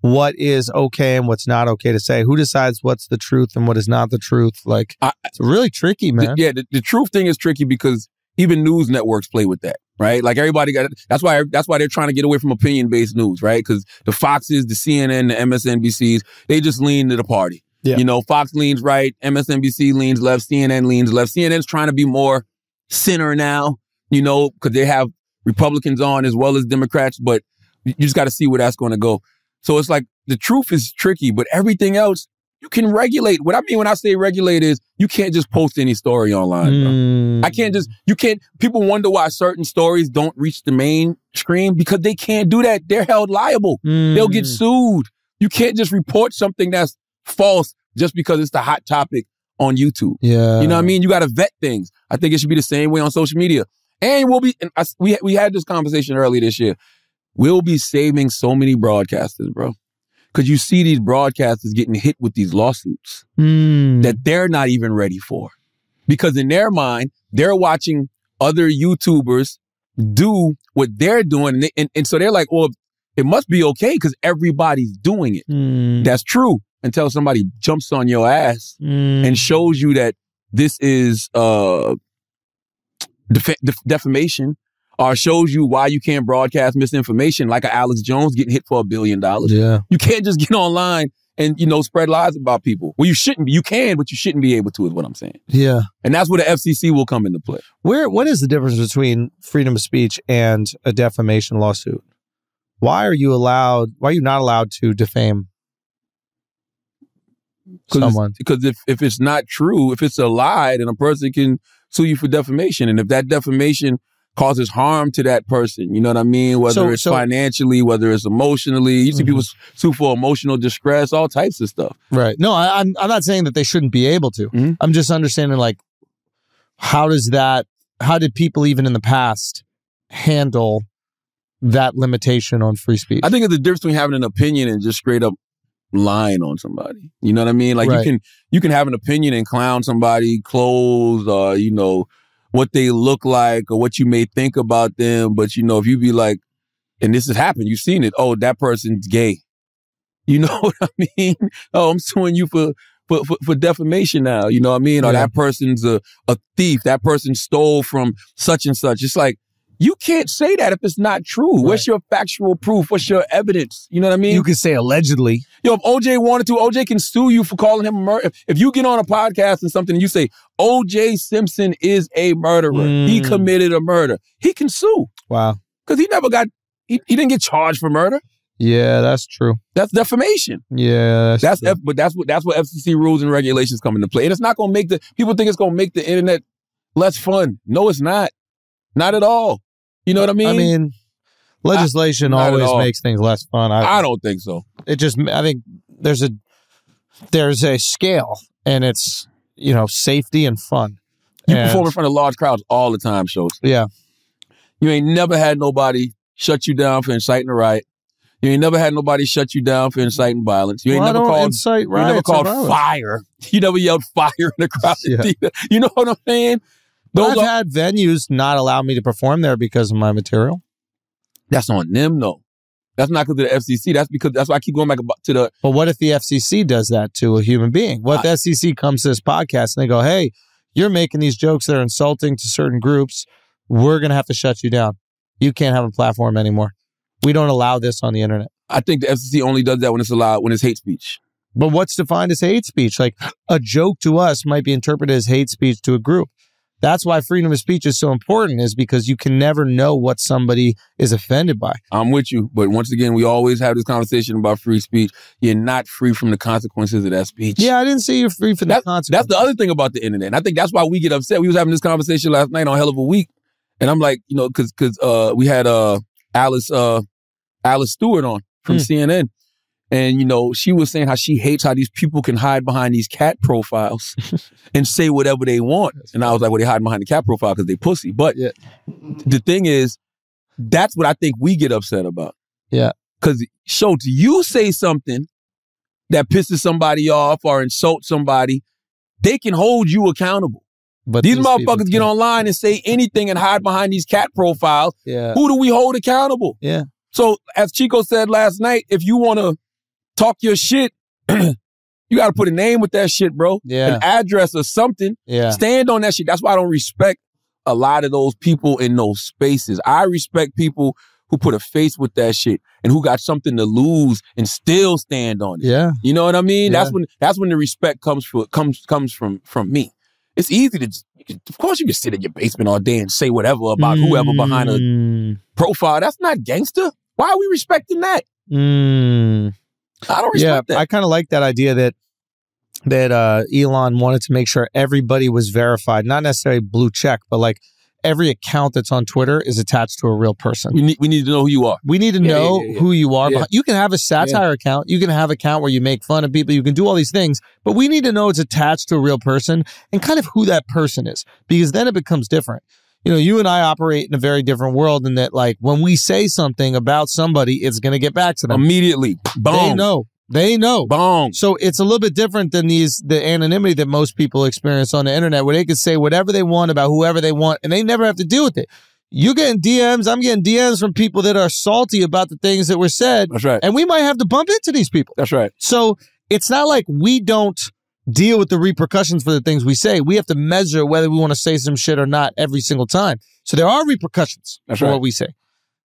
what is okay and what's not okay to say? Who decides what's the truth and what is not the truth? Like, I, it's really tricky, man. The, yeah, the, the truth thing is tricky because even news networks play with that, right? Like everybody got, that's why that's why they're trying to get away from opinion-based news, right? Because the Foxes, the C N N, the M S N B Cs, they just lean to the party. Yeah. You know, Fox leans right, M S N B C leans left, C N N leans left. C N N's trying to be more center now, you know, because they have Republicans on as well as Democrats, but you just got to see where that's going to go. So it's like the truth is tricky, but everything else you can regulate. What I mean when I say regulate is you can't just post any story online. Mm. Bro. I can't just, you can't, people wonder why certain stories don't reach the mainstream because they can't do that. They're held liable. Mm. They'll get sued. You can't just report something that's false just because it's the hot topic on YouTube. Yeah. You know what I mean? You got to vet things. I think it should be the same way on social media. And we'll be, and I, we, we had this conversation earlier this year. We'll be saving so many broadcasters, bro. Because you see these broadcasters getting hit with these lawsuits mm. that they're not even ready for. Because in their mind, they're watching other YouTubers do what they're doing. And, they, and, and so they're like, well, it must be okay because everybody's doing it. Mm. That's true. Until somebody jumps on your ass mm. and shows you that this is uh, def def defamation. Or shows you why you can't broadcast misinformation like a Alex Jones getting hit for a billion dollars. Yeah. You can't just get online and, you know, spread lies about people. Well, you shouldn't be. You can, but you shouldn't be able to is what I'm saying. Yeah. And that's where the F C C will come into play. Where, what is the difference between freedom of speech and a defamation lawsuit? Why are you allowed, why are you not allowed to defame someone? Because if, if it's not true, if it's a lie, then a person can sue you for defamation. And if that defamation causes harm to that person, you know what I mean? Whether so, it's so, financially, whether it's emotionally. You see mm-hmm. people sue for emotional distress, all types of stuff. Right. No, I, I'm, I'm not saying that they shouldn't be able to. Mm-hmm. I'm just understanding, like, how does that, how did people even in the past handle that limitation on free speech? I think it's the difference between having an opinion and just straight up lying on somebody. You know what I mean? Like, right. you can you can have an opinion and clown somebody, clothes, uh, you know, what they look like or what you may think about them. But, you know, if you be like, and this has happened, you've seen it. Oh, that person's gay. You know what I mean? Oh, I'm suing you for for, for, for defamation now. You know what I mean? Yeah. Or that person's a, a thief. That person stole from such and such. It's like, you can't say that if it's not true. Right. What's your factual proof? What's your evidence? You know what I mean? You can say allegedly. Yo, if O J wanted to, O J can sue you for calling him a murderer. If, if you get on a podcast and something and you say, O J Simpson is a murderer. Mm. He committed a murder. He can sue. Wow. Because he never got, he, he didn't get charged for murder. Yeah, that's true. That's defamation. Yeah, that's, that's F, But that's what, that's what F C C rules and regulations come into play. And it's not going to make the, people think it's going to make the internet less fun. No, it's not. Not at all. You know what I mean? I mean, legislation I, always makes things less fun. I, I don't think so. It just, I think there's a, there's a scale and it's, you know, safety and fun. You and, perform in front of large crowds all the time, shows. Yeah. You ain't never had nobody shut you down for inciting a riot. You ain't never had nobody shut you down for inciting violence. You ain't well, never called, incite you never called fire. You never yelled fire in the crowd. Yeah. You know what I'm saying? Those I've are, had venues not allow me to perform there because of my material. That's on them, though. That's not because of the F C C. That's because that's why I keep going back to the. But what if the F C C does that to a human being? What if I, the F C C comes to this podcast and they go, "Hey, you're making these jokes that are insulting to certain groups. We're gonna have to shut you down. You can't have a platform anymore. We don't allow this on the internet." I think the F C C only does that when it's allowed, when it's hate speech. But what's defined as hate speech? Like a joke to us might be interpreted as hate speech to a group. That's why freedom of speech is so important, is because you can never know what somebody is offended by. I'm with you. But once again, we always have this conversation about free speech. You're not free from the consequences of that speech. Yeah, I didn't say you're free from that, the consequences. That's the other thing about the internet. And I think that's why we get upset. We was having this conversation last night on Hell of a Week. And I'm like, you know, because because uh, we had uh, Alice, uh, Alice Stewart on from mm. C N N. And, you know, she was saying how she hates how these people can hide behind these cat profiles and say whatever they want. And I was like, well, they hide behind the cat profile because they pussy. But yeah. the thing is, that's what I think we get upset about. Yeah. Because, Schulz, you say something that pisses somebody off or insults somebody, they can hold you accountable. But these motherfuckers get online and say anything and hide behind these cat profiles. Yeah. Who do we hold accountable? Yeah. So, as Chico said last night, if you want to talk your shit, you got to put a name with that shit, bro. Yeah. An address or something. Yeah. Stand on that shit. That's why I don't respect a lot of those people in those spaces. I respect people who put a face with that shit and who got something to lose and still stand on it. Yeah. You know what I mean? Yeah. That's when that's when the respect comes for, comes comes from from me. It's easy to just, you can, of course you can sit in your basement all day and say whatever about mm. whoever behind a profile. That's not gangster. Why are we respecting that? Mm. I don't respect yeah, that. I kind of like that idea that that uh, Elon wanted to make sure everybody was verified, not necessarily blue check, but like every account that's on Twitter is attached to a real person. We need, we need to know who you are. We need to yeah, know yeah, yeah, yeah. who you are. Yeah. You can have a satire yeah. account. You can have an account where you make fun of people. You can do all these things, but we need to know it's attached to a real person and kind of who that person is, because then it becomes different. You know, you and I operate in a very different world in that, like, when we say something about somebody, it's going to get back to them. Immediately. Boom. They know. They know. Boom. So it's a little bit different than these the anonymity that most people experience on the internet, where they can say whatever they want about whoever they want, and they never have to deal with it. You're getting D Ms. I'm getting D Ms from people that are salty about the things that were said. That's right. And we might have to bump into these people. That's right. So it's not like we don't deal with the repercussions for the things we say. We have to measure whether we want to say some shit or not every single time. So there are repercussions That's for right. what we say,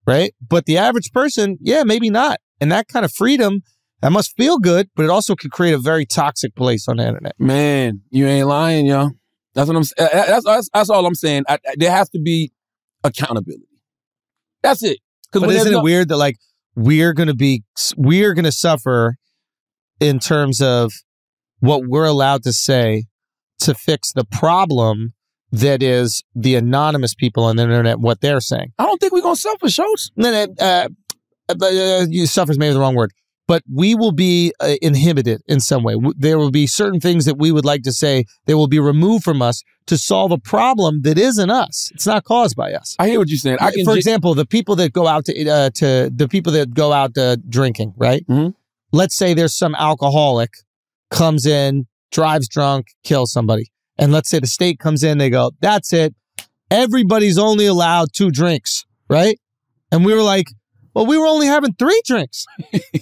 right? But the average person, yeah, maybe not. And that kind of freedom, that must feel good, but it also can create a very toxic place on the internet. Man, you ain't lying, y'all. That's what I'm. That's that's, that's all I'm saying. I, I, there has to be accountability. That's it. But isn't no it weird that, like, we're gonna be we're gonna suffer in terms of what we're allowed to say to fix the problem that is the anonymous people on the internet, what they're saying? I don't think we're going to suffer, Schulz. No, uh, uh, suffer is maybe the wrong word, but we will be uh, inhibited in some way. There will be certain things that we would like to say that will be removed from us to solve a problem that isn't us. It's not caused by us. I hear what you're saying. I can For example, the people that go out to, uh, to the people that go out uh, drinking, right? Mm-hmm. Let's say there's some alcoholic comes in, drives drunk, kills somebody. And let's say the state comes in, they go, that's it. Everybody's only allowed two drinks, right? And we were like, well, we were only having three drinks.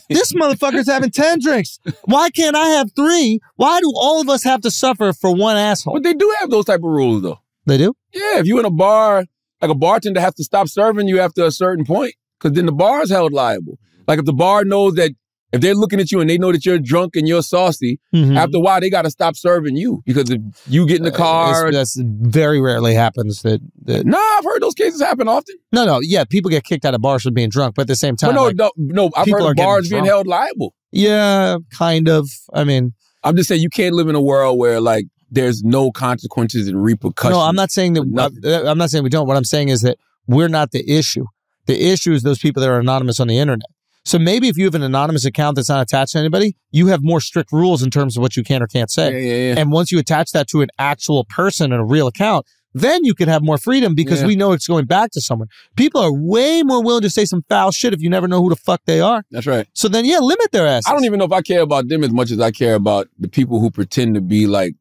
This motherfucker's having ten drinks. Why can't I have three? Why do all of us have to suffer for one asshole? But they do have those type of rules, though. They do? Yeah, if you're in a bar, like a bartender has to stop serving you after a certain point, because then the bar is held liable. Like if the bar knows that If they're looking at you and they know that you're drunk and you're saucy, mm-hmm. after a while, they got to stop serving you, because if you get in the car... Uh, that's very rarely happens. That, that No, nah, I've heard those cases happen often. No, no. Yeah, people get kicked out of bars for being drunk, but at the same time... Well, no, like, no, no, I've heard of bars being held liable. Yeah, kind of. I mean... I'm just saying you can't live in a world where, like, there's no consequences and repercussions. No, I'm not saying that... I'm not saying we don't. What I'm saying is that we're not the issue. The issue is those people that are anonymous on the internet. So maybe if you have an anonymous account that's not attached to anybody, you have more strict rules in terms of what you can or can't say. Yeah, yeah, yeah. And once you attach that to an actual person and a real account, then you can have more freedom, because yeah. we know it's going back to someone. People are way more willing to say some foul shit if you never know who the fuck they are. That's right. So then, yeah, limit their ass. I don't even know if I care about them as much as I care about the people who pretend to be like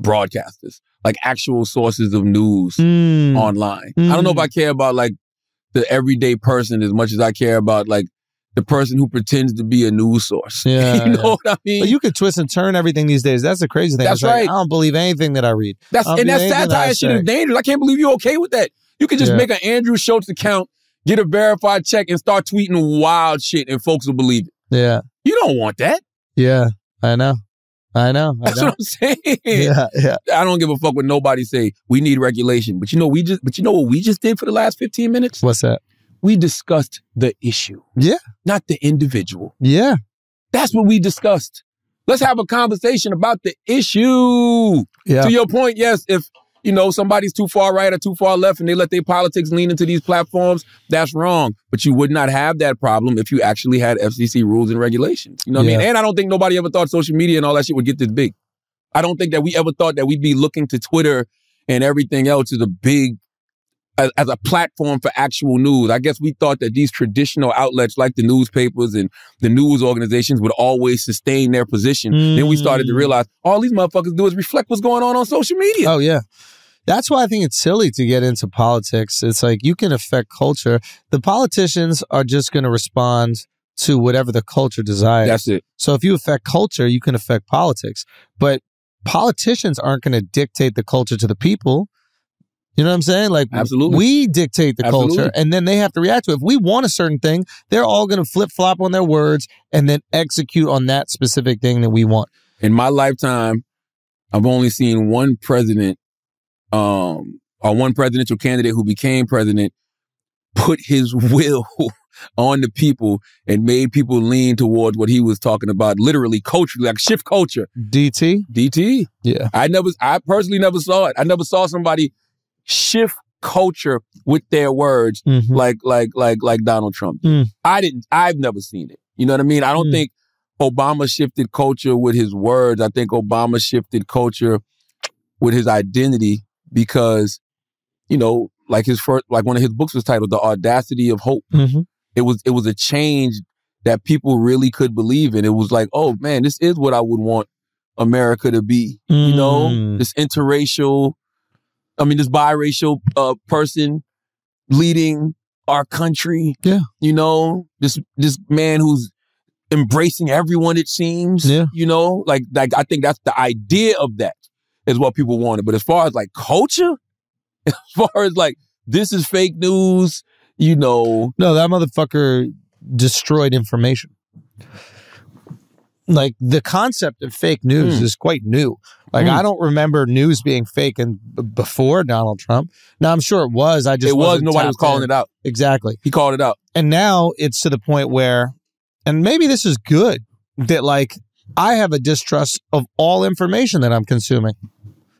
broadcasters, like actual sources of news mm. online. Mm. I don't know if I care about like the everyday person as much as I care about like the person who pretends to be a news source. Yeah, you know yeah. what I mean? But you can twist and turn everything these days. That's the crazy thing. That's right. Like, I don't believe anything that I read. That's I And that satire that shit is dangerous. I can't believe you're okay with that. You can just yeah. make an Andrew Schulz account, get a verified check, and start tweeting wild shit, and folks will believe it. Yeah. You don't want that. Yeah, I know. I know. I That's know. what I'm saying. Yeah, yeah. I don't give a fuck what nobody say. We need regulation. But you know, we just, but you know what we just did for the last fifteen minutes? What's that? We discussed the issue. Yeah. Not the individual. Yeah. That's what we discussed. Let's have a conversation about the issue. Yeah. To your point, yes, if, you know, somebody's too far right or too far left and they let their politics lean into these platforms, that's wrong. But you would not have that problem if you actually had F C C rules and regulations. You know what yeah. I mean? And I don't think nobody ever thought social media and all that shit would get this big. I don't think that we ever thought that we'd be looking to Twitter and everything else as a big, as, as a platform for actual news. I guess we thought that these traditional outlets like the newspapers and the news organizations would always sustain their position. Mm. Then we started to realize all these motherfuckers do is reflect what's going on on social media. Oh, yeah. That's why I think it's silly to get into politics. It's like you can affect culture. The politicians are just going to respond to whatever the culture desires. That's it. So if you affect culture, you can affect politics. But politicians aren't going to dictate the culture to the people. You know what I'm saying? Like, Absolutely. we dictate the Absolutely. culture, and then they have to react to it. If we want a certain thing, they're all going to flip-flop on their words and then execute on that specific thing that we want. In my lifetime, I've only seen one president Um, or one presidential candidate who became president put his will on the people and made people lean towards what he was talking about, literally culturally, like shift culture. D T? D T. Yeah. I never, I personally never saw it. I never saw somebody shift culture with their words mm-hmm. like, like, like, like Donald Trump. Mm. I didn't, I've never seen it. You know what I mean? I don't mm. think Obama shifted culture with his words. I think Obama shifted culture with his identity. Because, you know, like his first, like one of his books was titled "The Audacity of Hope." Mm-hmm. It was it was a change that people really could believe in. It was like, oh man, this is what I would want America to be. Mm. You know, this interracial, I mean, this biracial uh, person leading our country. Yeah, you know, this this man who's embracing everyone. It seems. Yeah, you know, like like I think that's the idea of that. Is what people wanted. But as far as like culture, as far as like, this is fake news, you know. No, that motherfucker destroyed information. Like the concept of fake news mm. is quite new. Like mm. I don't remember news being fake and before Donald Trump. Now I'm sure it was. I just It was. Nobody was calling it out. Exactly. He called it out. And now it's to the point where, and maybe this is good, that like I have a distrust of all information that I'm consuming.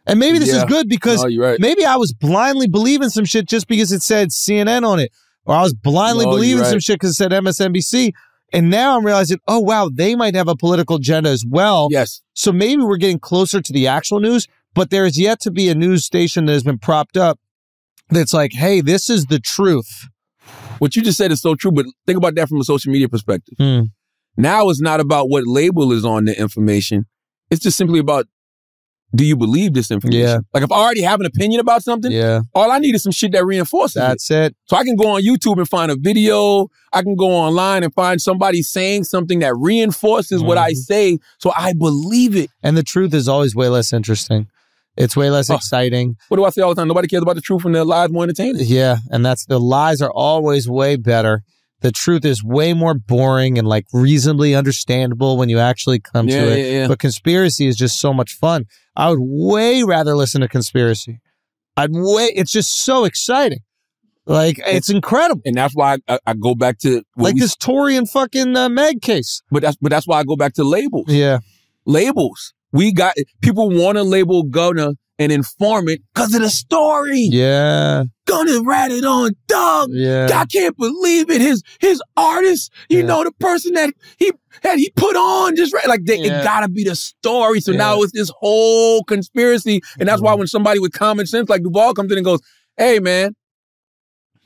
And maybe this yeah. is good because no, you're right. maybe I was blindly believing some shit just because it said C N N on it. Or I was blindly no, believing right. some shit because it said M S N B C. And now I'm realizing, oh, wow, they might have a political agenda as well. Yes. So maybe we're getting closer to the actual news, but there is yet to be a news station that has been propped up that's like, hey, this is the truth. What you just said is so true, but think about that from a social media perspective. Mm. Now it's not about what label is on the information. It's just simply about, do you believe this information? Yeah. Like if I already have an opinion about something, yeah. all I need is some shit that reinforces That's it. That's it. So I can go on YouTube and find a video. I can go online and find somebody saying something that reinforces mm-hmm. what I say so I believe it. And the truth is always way less interesting. It's way less uh, exciting. What do I say all the time? Nobody cares about the truth and their lies more entertaining. Yeah, and that's the lies are always way better. The truth is way more boring and like reasonably understandable when you actually come yeah, to it. Yeah, yeah. But conspiracy is just so much fun. I would way rather listen to conspiracy. I'd way, it's just so exciting. Like it's incredible. And that's why I, I go back to like we, this Tory and fucking uh, Meg case. But that's, but that's why I go back to labels. Yeah. Labels. We got, people want to label Gunna an informant because of the story. Yeah. Gonna rat it on Thug. Yeah. I can't believe it. His his artist, you yeah. know, the person that he that he put on just right. Like they, yeah. it gotta be the story. So yeah. now it's this whole conspiracy. And that's why when somebody with common sense like Duval comes in and goes, hey man,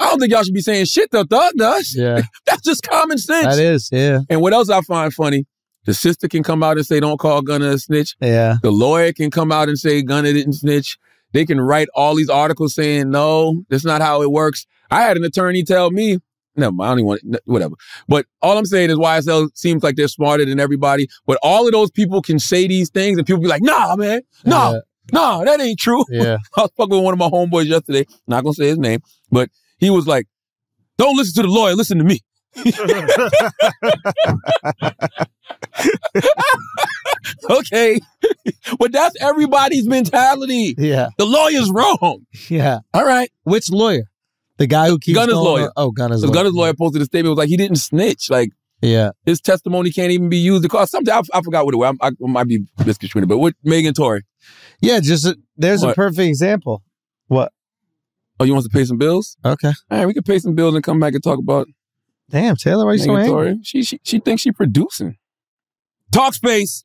I don't think y'all should be saying shit that Thug does. Yeah. That's just common sense. That is, yeah. And what else I find funny? The sister can come out and say, don't call Gunna a snitch. Yeah. The lawyer can come out and say Gunna didn't snitch. They can write all these articles saying, no, that's not how it works. I had an attorney tell me, no, I don't even want it, whatever. But all I'm saying is Y S L seems like they're smarter than everybody. But all of those people can say these things and people be like, nah, man, nah, uh, nah, that ain't true. Yeah. I was fucking with one of my homeboys yesterday. Not going to say his name. But he was like, don't listen to the lawyer. Listen to me. Okay. But that's everybody's mentality. Yeah. The lawyer's wrong. Yeah. All right. Which lawyer? The guy who keeps Gunna's lawyer. Oh, Gunna's lawyer. Gunna's lawyer posted a statement. It was like, he didn't snitch. Like, yeah, his testimony can't even be used to cause something. I, I forgot what it was. I, I might be misconstruing it, but what Megan Tory? Yeah, just a, there's what? a perfect example. What? Oh, you want us to pay some bills? Okay. All right, we can pay some bills and come back and talk about. Damn, Taylor, why are you so angry? She, she, she thinks she's producing. Talkspace.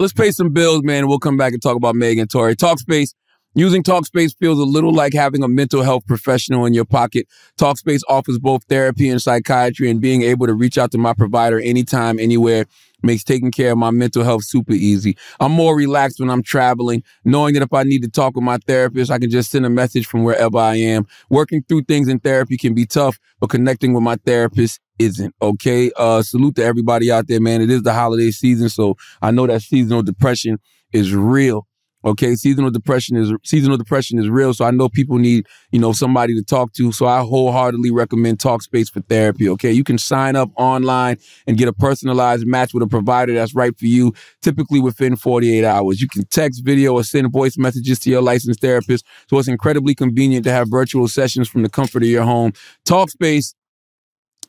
Let's pay some bills, man, and we'll come back and talk about Megan Tory. Talkspace. Using Talkspace feels a little like having a mental health professional in your pocket. Talkspace offers both therapy and psychiatry, and being able to reach out to my provider anytime, anywhere makes taking care of my mental health super easy. I'm more relaxed when I'm traveling, knowing that if I need to talk with my therapist, I can just send a message from wherever I am. Working through things in therapy can be tough, but connecting with my therapist isn't, okay? Uh, salute to everybody out there, man. It is the holiday season, so I know that seasonal depression is real. Okay, seasonal depression is seasonal depression is real, so I know people need, you know, somebody to talk to, so I wholeheartedly recommend Talkspace for therapy, okay? You can sign up online and get a personalized match with a provider that's right for you, typically within forty-eight hours. You can text, video, or send voice messages to your licensed therapist, so it's incredibly convenient to have virtual sessions from the comfort of your home. Talkspace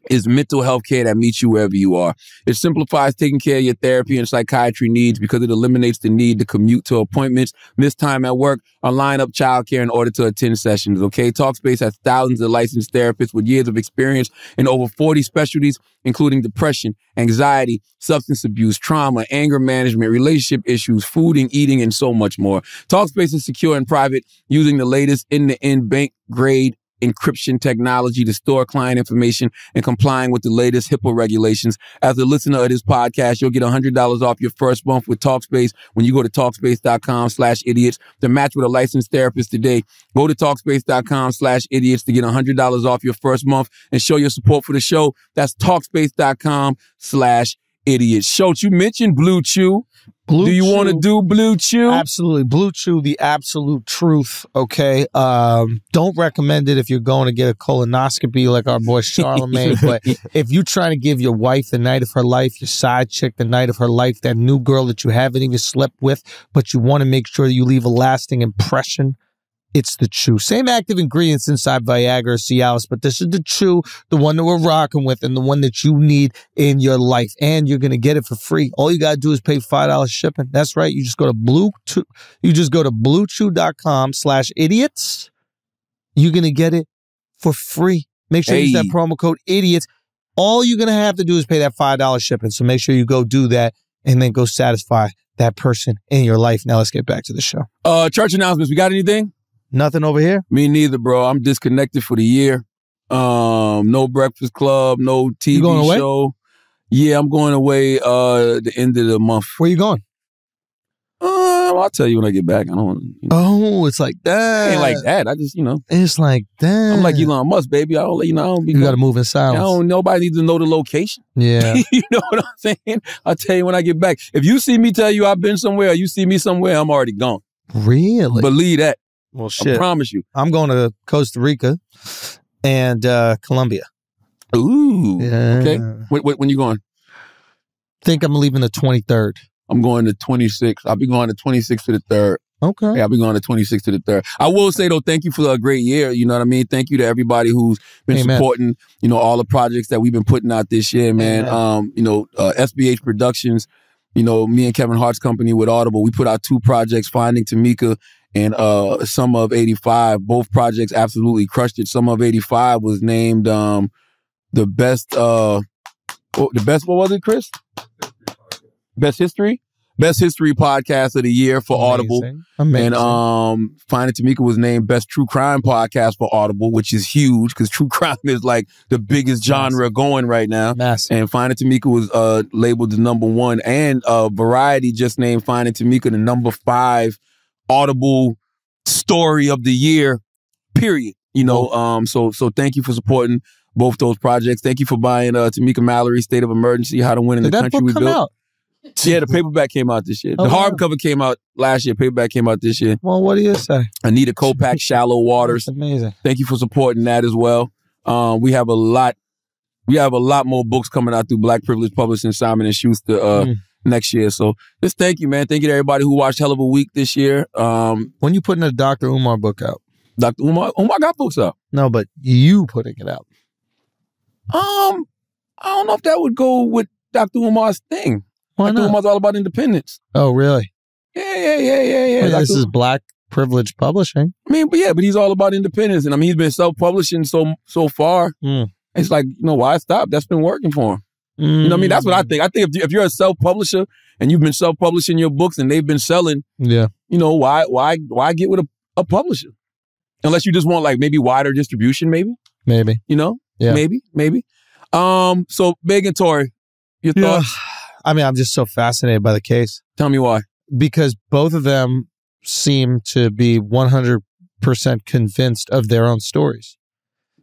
is mental health care that meets you wherever you are. It simplifies taking care of your therapy and psychiatry needs because it eliminates the need to commute to appointments, miss time at work, or line up childcare in order to attend sessions, okay? Talkspace has thousands of licensed therapists with years of experience in over forty specialties, including depression, anxiety, substance abuse, trauma, anger management, relationship issues, food and eating, and so much more. Talkspace is secure and private using the latest end-to-end bank-grade encryption technology to store client information and complying with the latest HIPAA regulations. As a listener of this podcast, you'll get one hundred dollars off your first month with Talkspace when you go to Talkspace.com slash idiots to match with a licensed therapist today. Go to Talkspace.com slash idiots to get one hundred dollars off your first month and show your support for the show. That's Talkspace.com slash idiots. Schulz, you mentioned Blue Chew. Blue do you want to do Blue Chew? Absolutely. Blue Chew, the absolute truth, okay? Um, don't recommend it if you're going to get a colonoscopy like our boy Charlamagne, but if you're trying to give your wife the night of her life, your side chick the night of her life, that new girl that you haven't even slept with, but you want to make sure that you leave a lasting impression, it's the Chew. Same active ingredients inside Viagra or Cialis, but this is the Chew, the one that we're rocking with and the one that you need in your life. And you're going to get it for free. All you got to do is pay five dollars shipping. That's right. You just go to Blue Chew. You just go to BlueChew.com slash idiots. You're going to get it for free. Make sure hey. you use that promo code idiots. All you're going to have to do is pay that five dollars shipping. So make sure you go do that and then go satisfy that person in your life. Now let's get back to the show. Uh, church announcements. We got anything? Nothing over here? Me neither, bro. I'm disconnected for the year. Um, no Breakfast Club, no T V show. Yeah, I'm going away uh the end of the month. Where you going? Uh, I'll tell you when I get back. I don't you know. Oh, it's like that. It ain't like that. I just, you know. It's like that. I'm like Elon Musk, baby. I don't you know, I don't be You gotta move in silence. I don't nobody needs to know the location. Yeah. You know what I'm saying? I'll tell you when I get back. If you see me tell you I've been somewhere or you see me somewhere, I'm already gone. Really? Believe that. Well, shit. I promise you. I'm going to Costa Rica and uh, Columbia. Ooh. Yeah. Okay. Wait, wait, when you going? I think I'm leaving the twenty-third. I'm going the twenty-sixth. I'll be going the twenty-sixth to the third. Okay. Yeah, I'll be going the twenty-sixth to the third. I will say, though, thank you for a great year. You know what I mean? Thank you to everybody who's been Amen. supporting, you know, all the projects that we've been putting out this year, man. Amen. Um, You know, uh, S B H Productions, you know, me and Kevin Hart's company with Audible, we put out two projects, Finding Tamika and uh, Some of eighty-five. Both projects absolutely crushed it. Some of eighty-five was named um, the best, uh, oh, the best, what was it, Chris? Best History? Best History Podcast of the Year for Amazing. Audible. Amazing. And um, Finding Tamika was named Best True Crime Podcast for Audible, which is huge because true crime is like the biggest genre Massive. going right now. Massive. And Finding Tamika was uh, labeled the number one. And uh, Variety just named Finding Tamika the number five Audible story of the year, period. You know, um, so so thank you for supporting both those projects. Thank you for buying uh, Tamika Mallory's State of Emergency, How to Win in Did the Country We Built. Did that book come out? Yeah, the paperback came out this year. The oh, hardcover wow. came out last year. Paperback came out this year. Well, what do you say? Anita Kopak, Shallow Waters. That's amazing. Thank you for supporting that as well. Um, we have a lot. We have a lot more books coming out through Black Privilege Publishing, Simon and Schuster. Uh, mm. next year. So just thank you, man. Thank you to everybody who watched Hell of a Week this year. Um, when you putting a Doctor Umar book out? Doctor Umar, Umar got books out. No, but you putting it out. Um, I don't know if that would go with Doctor Umar's thing. Why Doctor not? Umar's all about independence. Oh, really? Yeah, yeah, yeah, yeah, yeah. Well, this Doctor is black privilege publishing. I mean, but yeah, but he's all about independence. And I mean, he's been self-publishing so so far. Mm. It's like, you know, why stop? That's been working for him. Mm. You know what I mean? That's what I think. I think if, you, if you're a self-publisher and you've been self-publishing your books and they've been selling, yeah, you know, why why why get with a, a publisher? Unless you just want like maybe wider distribution, maybe. Maybe. You know? Yeah. Maybe, maybe. Um, so Megan, Tory, your yeah. thoughts? I mean, I'm just so fascinated by the case. Tell me why. Because both of them seem to be one hundred percent convinced of their own stories.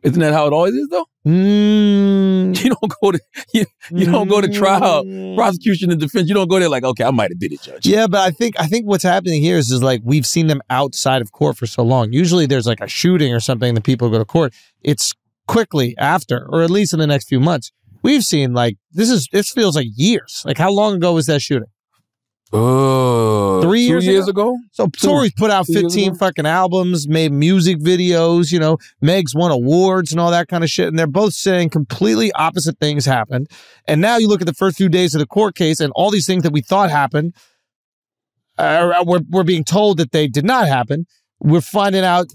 Isn't that how it always is, though? Mm. You don't go to you, you mm. don't go to trial, prosecution and defense. You don't go there like, okay, I might have been a judge. Yeah, but I think I think what's happening here is, is like we've seen them outside of court for so long. Usually there's like a shooting or something that people go to court. It's quickly after, or at least in the next few months. We've seen like this is this feels like years. Like how long ago was that shooting? Uh, Three years, years ago? ago? So Tory's put out fifteen fucking albums, made music videos, you know, Meg's won awards and all that kind of shit. And they're both saying completely opposite things happened. And now you look at the first few days of the court case and all these things that we thought happened, uh, we're, we're being told that they did not happen. We're finding out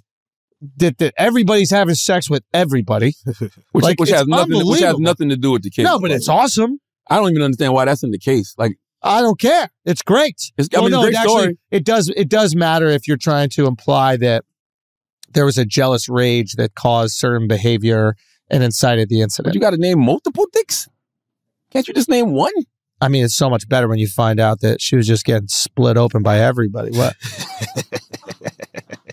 that, that everybody's having sex with everybody. which, like, which, has nothing, which has nothing to do with the case. No, but it's awesome. I don't even understand why that's in the case. Like, I don't care. It's great. It's, I mean, oh, no, it's a great it actually, story. It does, it does matter if you're trying to imply that there was a jealous rage that caused certain behavior and incited the incident. But you got to name multiple dicks? Can't you just name one? I mean, it's so much better when you find out that she was just getting split open by everybody. What?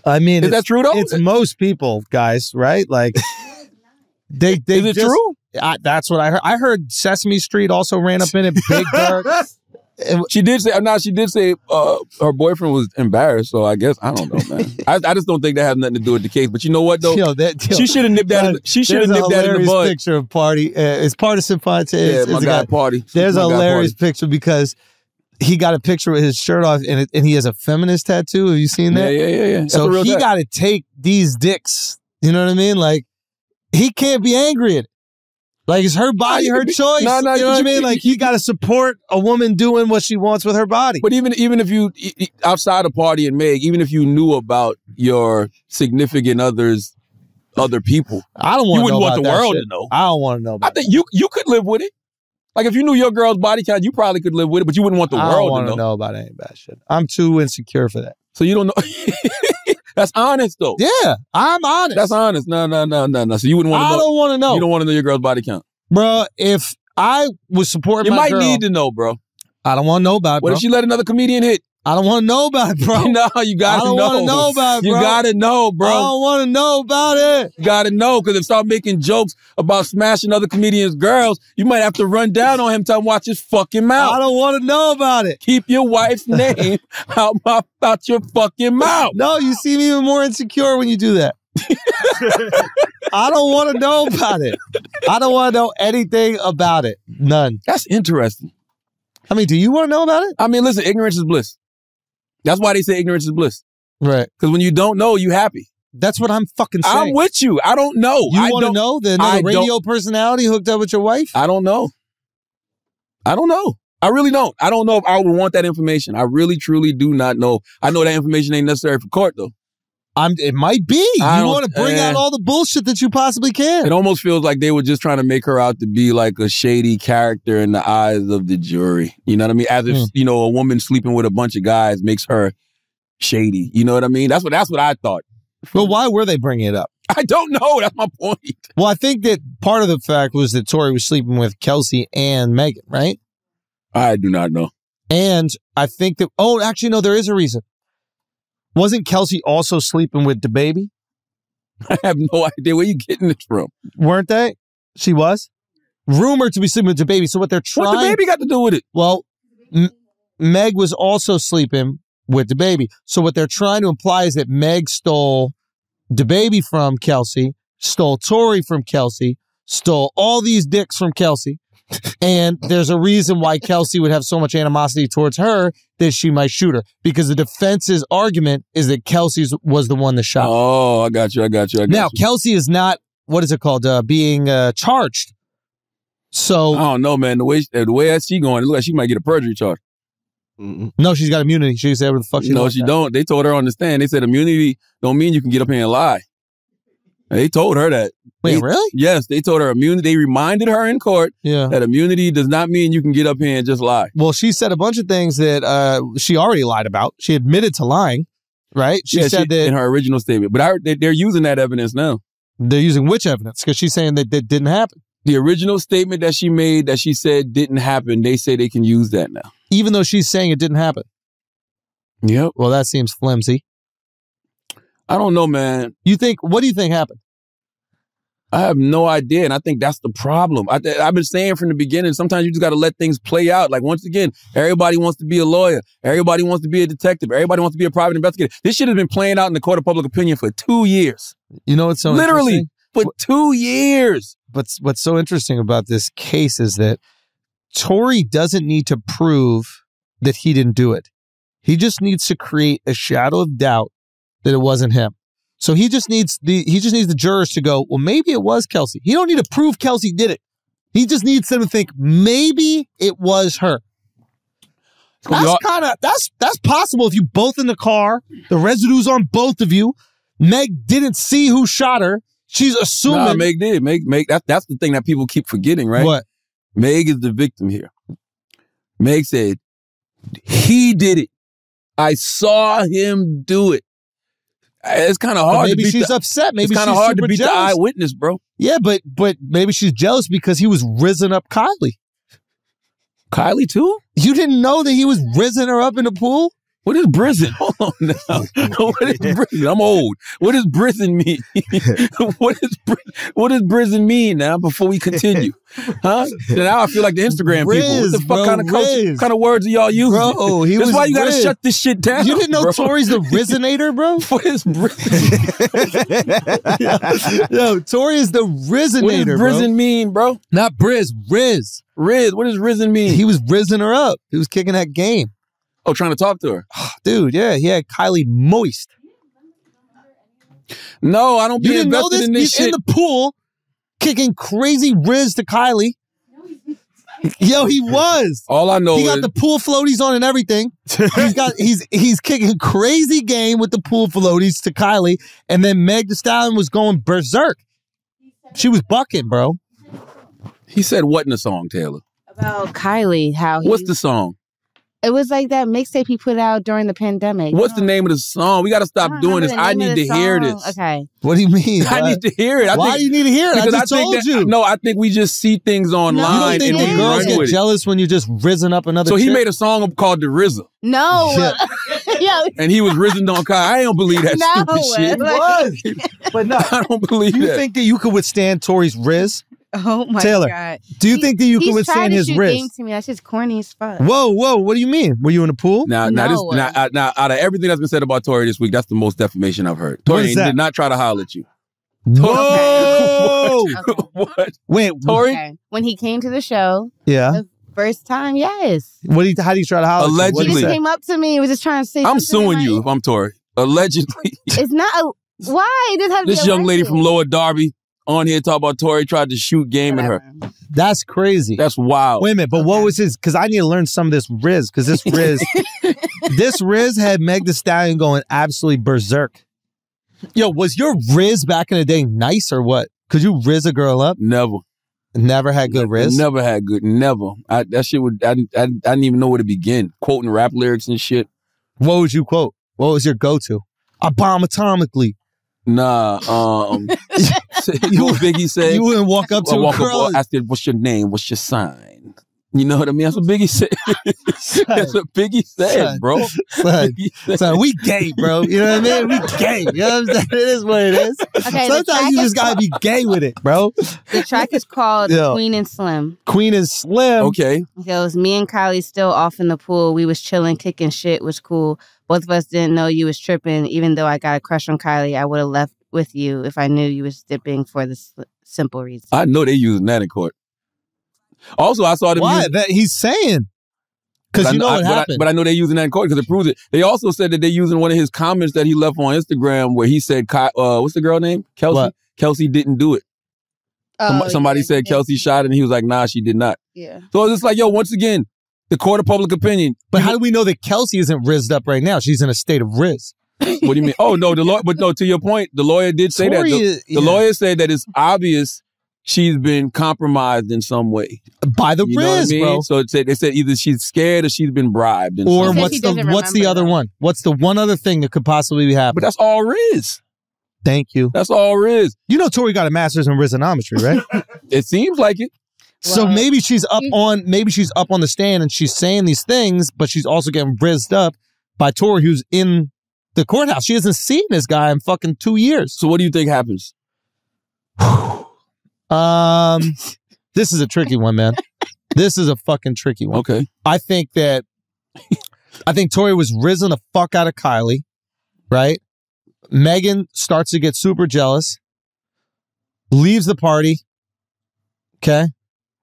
I mean, is that true though? It's most people, guys, right? Like, they they. Is it just, true? I, that's what I heard. I heard Sesame Street also ran up in it. Big Bird. She did say, now she did say uh, her boyfriend was embarrassed, so I guess, I don't know, man. I, I just don't think that has nothing to do with the case, but you know what, though? Yo, that, yo, she should have nipped that in the bud. She should have nipped that in the bud. There's a hilarious picture of Party. Uh, it's Partisan Fonte. Yeah, my guy Party. There's a hilarious picture because he got a picture with his shirt off, and it, and he has a feminist tattoo. Have you seen that? Yeah, yeah, yeah. yeah. So he got to take these dicks. You know what I mean? Like, he can't be angry at it. Like, it's her body, her choice. No, no, you know what I mean? Like, you got to support a woman doing what she wants with her body. But even even if you, outside of Party and Meg, even if you knew about your significant other's other people, I don't want you wouldn't know want the world shit. to know. I don't want to know about I think that. you you could live with it. Like, if you knew your girl's body count, you probably could live with it, but you wouldn't want the I world don't to know. I don't want to know about any of that shit. I'm too insecure for that. So you don't know... That's honest, though. Yeah, I'm honest. That's honest. No, no, no, no, no. So you wouldn't want to know. I don't want to know. You don't want to know your girl's body count. Bro, if I was supporting my girl. You might need to know, bro. I don't want to know about it, bro. What if she let another comedian hit? I don't want to know about it, bro. No, you got to know. I don't want to know about it, bro. You got to know, bro. I don't want to know about it. You got to know, because if you start making jokes about smashing other comedians' girls, you might have to run down on him to watch his fucking mouth. I don't want to know about it. Keep your wife's name out, out your fucking mouth. No, you seem even more insecure when you do that. I don't want to know about it. I don't want to know anything about it. None. That's interesting. I mean, do you want to know about it? I mean, listen, ignorance is bliss. That's why they say ignorance is bliss. Right. Because when you don't know, you happy. That's what I'm fucking saying. I'm with you. I don't know. You want to know the another radio personality hooked up with your wife? I don't know. I don't know. I really don't. I don't know if I would want that information. I really, truly do not know. I know that information ain't necessary for court, though. I'm, it might be. I you want to bring eh. out all the bullshit that you possibly can. It almost feels like they were just trying to make her out to be like a shady character in the eyes of the jury. You know what I mean? As if, mm. you know, a woman sleeping with a bunch of guys makes her shady. You know what I mean? That's what that's what I thought. Well, why were they bringing it up? I don't know. That's my point. Well, I think that part of the fact was that Tory was sleeping with Kelsey and Megan, right? I do not know. And I think that, oh, actually, no, there is a reason. Wasn't Kelsey also sleeping with DaBaby? I have no idea where you getting this from. Weren't they? She was rumored to be sleeping with DaBaby. So what they're trying? What DaBaby got to do with it? Well, M Meg was also sleeping with DaBaby. So what they're trying to imply is that Meg stole DaBaby from Kelsey, stole Tory from Kelsey, stole all these dicks from Kelsey, And there's a reason why Kelsey would have so much animosity towards her that she might shoot her, because the defense's argument is that Kelsey's was the one that shot her. Oh, I got you. I got you. I got now, you. Kelsey is not, what is it called, uh, being uh, charged. So I don't know, man. The way the way that she going, it looks like she might get a perjury charge. Mm-mm. No, she's got immunity. She said what the fuck she No, she that. don't. They told her on the stand. They said immunity don't mean you can get up here and lie. They told her that. Wait, they, really? Yes, they told her immunity. They reminded her in court yeah. that immunity does not mean you can get up here and just lie. Well, she said a bunch of things that uh, she already lied about. She admitted to lying, right? She yeah, said she, that in her original statement. But I, they, they're using that evidence now. They're using which evidence? Because she's saying that that didn't happen. The original statement that she made that she said didn't happen, they say they can use that now. Even though she's saying it didn't happen? Yep. Well, that seems flimsy. I don't know, man. You think, what do you think happened? I have no idea, and I think that's the problem. I, I've been saying from the beginning, sometimes you just got to let things play out. Like, once again, everybody wants to be a lawyer. Everybody wants to be a detective. Everybody wants to be a private investigator. This shit has been playing out in the court of public opinion for two years. You know what's so Literally, for two years. But what's so interesting about this case is that Tory doesn't need to prove that he didn't do it. He just needs to create a shadow of doubt that it wasn't him. So he just needs the he just needs the jurors to go, well, maybe it was Kelsey. He don't need to prove Kelsey did it. He just needs them to think maybe it was her. That's kind of that's that's possible if you both in the car, the residue's on both of you. Meg didn't see who shot her. She's assuming. Nah, Meg did. Meg, Meg, that, that's the thing that people keep forgetting, right? What? Meg is the victim here. Meg said, he did it. I saw him do it. It's kind of hard to beat. Maybe she's upset. Maybe she's super jealous. It's kind of hard to beat the eyewitness, bro. Yeah, but but maybe she's jealous because he was rizzing up Kylie. Kylie, too? You didn't know that he was rizzing her up in the pool? What is brizzing? Hold on now. What is brizzing? I'm old. What does brizzing mean? What is what does brizzing mean now? Before we continue, huh? Now I feel like the Instagram Riz, people. What the fuck bro, kind of coach, kind of words are y'all using? Bro, he That's was why you gotta Riz. shut this shit down. You didn't know bro. Tory's the Rizzinator, bro. What is brizzing? yo, yo, Tory is the Rizzinator. What does brizzing mean, bro? Not brizz, Riz, Riz. What does rizzing mean? He was rizzing her up. He was kicking that game. Oh, trying to talk to her. Dude, yeah, he had Kylie moist. No, I don't be invested in this He's shit. He's in the pool, kicking crazy rizz to Kylie. Yo, he was. All I know he is... He got the pool floaties on and everything. He's got he's he's kicking crazy game with the pool floaties to Kylie, and then Meg Thee Stallion was going berserk. She was bucking, bro. He said what in the song, Taylor? About Kylie, how he... What's the song? It was like that mixtape he put out during the pandemic. What's the name of the song? We got to stop doing this. I need to hear this. Okay. What do you mean? I need to hear it. Why do you need to hear it? I just told you. No, I think we just see things online. You don't think the girls get jealous when you just risen up another chick? So he made a song called The R Z A. No. Yeah. And he was risen on Kai. I don't believe that stupid shit. It was. But no. I don't believe that. You think that you could withstand Tory's Riz? Oh my Taylor, God. Do you he, think that you can withstand his risk? Game to me. That's just corny as fuck. Whoa, whoa, what do you mean? Were you in a pool? Now, now, no. this, now, now, out of everything that's been said about Tory this week, that's the most defamation I've heard. Tory did not try to holler at you. Whoa! Okay. Okay. What? Wait, Tory? Okay. When he came to the show, yeah, the first time, yes. What? Do you, how do you try to holler? Allegedly, at you? He just came up to me. He was just trying to say. I'm suing you. If I'm Tory. Allegedly, it's not. A, why? It had to this be young lady from Lower Darby. On here, talk about Tory tried to shoot game Whatever. at her. That's crazy. That's wild. Wait a minute, but okay. what was his? Because I need to learn some of this Riz. Because this Riz, this Riz had Meg Thee Stallion going absolutely berserk. Yo, was your Riz back in the day nice or what? Could you Riz a girl up? Never, never had good Riz. Never had good. Never. I, that shit would. I, I. I didn't even know where to begin. Quoting rap lyrics and shit. What would you quote? What was your go-to? I bomb atomically. Nah, um, you know what Biggie said? You wouldn't walk up to I a girl up, ask them, what's your name? What's your sign? You know what I mean? That's what Biggie said. That's what Biggie said, son, bro. Son, Biggie said. Son, we gay, bro. You know what I mean? We gay. You know what I'm saying? It is what it is. Okay, sometimes you just gotta be gay with it, bro. The track is called Yo. Queen and Slim. Queen and Slim. Okay. It goes, me and Kylie still off in the pool. We was chilling, kicking shit, was cool. Both of us didn't know you was tripping. Even though I got a crush on Kylie, I would have left with you if I knew you was dipping for this simple reason. I know they using that in court. Also, I saw them. Why? Use, that he's saying. Because you know I, what I, happened. But I, but I know they're using that in court because it proves it. They also said that they're using one of his comments that he left on Instagram where he said, uh, what's the girl name? Kelsey. What? Kelsey didn't do it. Oh, Some, somebody yeah, said yeah. Kelsey shot it and he was like, nah, she did not. Yeah. So it's like, yo, once again, the court of public opinion. But how do we know that Kelsey isn't rizzed up right now? She's in a state of rizz. What do you mean? Oh, no, the lawyer, but no, to your point, the lawyer did say Tory, that. The, the yeah. lawyer said that it's obvious she's been compromised in some way. By the you rizz, I mean? Bro. So it said, they said either she's scared or she's been bribed. Or what's the, what's the other that. one? What's the one other thing that could possibly happen? But that's all rizz. Thank you. That's all rizz. You know Tory got a master's in rizzonometry, right? It seems like it. Well, so maybe she's up on maybe she's up on the stand and she's saying these things, but she's also getting rizzed up by Tory, who's in the courthouse. She hasn't seen this guy in fucking two years. So what do you think happens? um, This is a tricky one, man. This is a fucking tricky one. Okay. I think that, I think Tory was rizzing the fuck out of Kylie, right? Megan starts to get super jealous, leaves the party. Okay.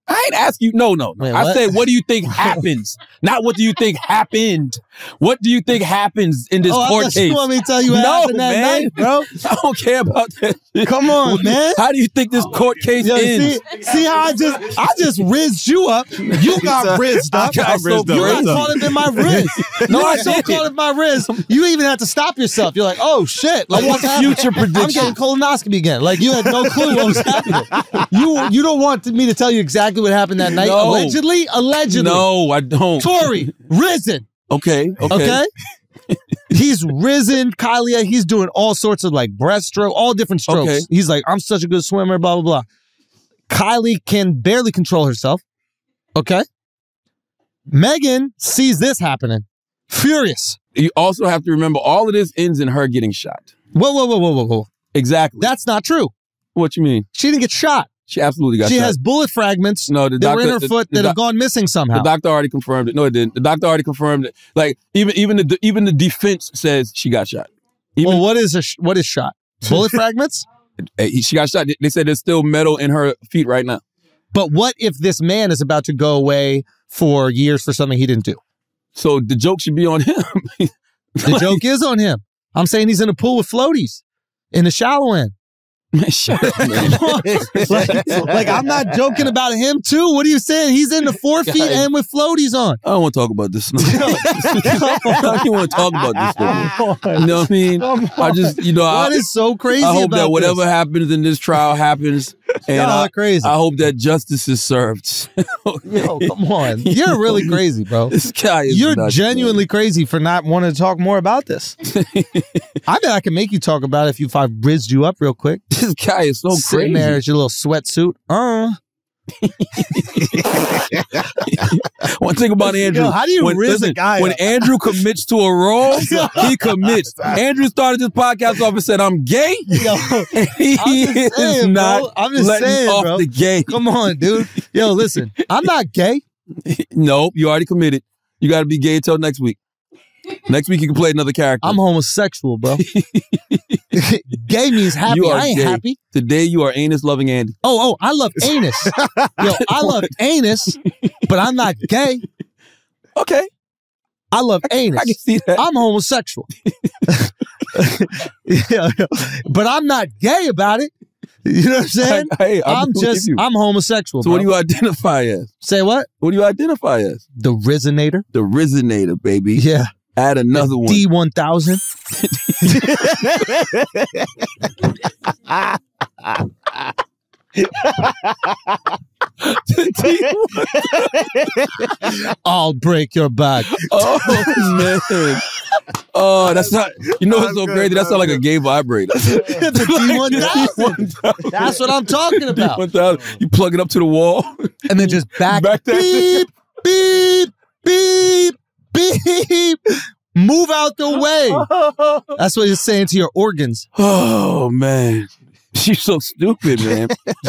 I ain't ask you. No, no. no. Wait, I said, what do you think happens? Not what do you think happened. What do you think happens in this oh, court case? You want me to tell you what no, happened that man. night, bro? I don't care about that shit. Come on, man. How do you think this court case Yo, ends? See, see how I just I just rizzed you up. You got rizzed up. I got so, rizzed you got caught up in my rizz. No, I so caught in my rizz. You even had to stop yourself. You're like, oh, shit. Like, what's happening? Future prediction. I'm getting colonoscopy again. Like, you had no clue what was happening. You, you don't want me to tell you exactly what happened that night? No. Allegedly? Allegedly. No, I don't. Tory, risen. Okay, okay. Okay? He's risen, Kylie. He's doing all sorts of like breaststroke, all different strokes. Okay. He's like, I'm such a good swimmer, blah, blah, blah. Kylie can barely control herself. Okay? Megan sees this happening. Furious. You also have to remember, all of this ends in her getting shot. Whoa, whoa, whoa, whoa, whoa, whoa. Exactly. That's not true. What you mean? She didn't get shot. She absolutely got shot. She has bullet fragments no, the doctor, that were in her foot the, the that have gone missing somehow. The doctor already confirmed it. No, it didn't. The doctor already confirmed it. Like, even even the even the defense says she got shot. Even, well, what is a sh what is shot? Bullet fragments? She got shot. They said there's still metal in her feet right now. But what if this man is about to go away for years for something he didn't do? So the joke should be on him. The like, joke is on him. I'm saying he's in a pool with floaties in the shallow end. Man, shut up, man. like, like, I'm not joking about him, too. What are you saying? He's in the four feet and with floaties on. I don't want to talk about this. No. I don't want to talk about this. No. You know what I mean? I just, you know, what I, is so crazy I hope about that whatever this? happens in this trial happens. And I, crazy. I hope that justice is served. Yo, come on. You're really crazy, bro. This guy is You're genuinely crazy. crazy for not wanting to talk more about this. I bet I can make you talk about it if, you, if I rizzed you up real quick. This guy is so Sitting crazy. Sitting there is your little sweatsuit. Uh. One thing about Andrew. Yo, how do you when, listen, a guy When up? Andrew commits to a role, he commits. Andrew started this podcast off and said, I'm gay. Yo, and he I'm is saying, not bro. I'm just letting saying, off bro. the gay. Come on, dude. Yo, listen. I'm not gay. No, you already committed. You got to be gay until next week. Next week you can play another character. I'm homosexual, bro. Gay means happy. I ain't gay. happy. Today you are anus-loving Andy. Oh, oh, I love anus. Yo, I love anus, but I'm not gay. Okay. I love I, anus. I can see that. I'm homosexual. Yeah, but I'm not gay about it. You know what I'm saying? I, I, I'm, I'm just, you. I'm homosexual. So bro. what do you identify as? Say what? What do you identify as? The Rizinator. The Rizinator, baby. Yeah. Add another one. D one thousand. I'll break your back. Oh, man. Oh, that's not, you know what's so good, crazy? That's not like good. a gay vibrator. D one thousand. That's what I'm talking about. D one thousand. You plug it up to the wall. And then just back. back beep, beep, beep. Beep! Move out the way. That's what you're saying to your organs. Oh, man. She's so stupid, man.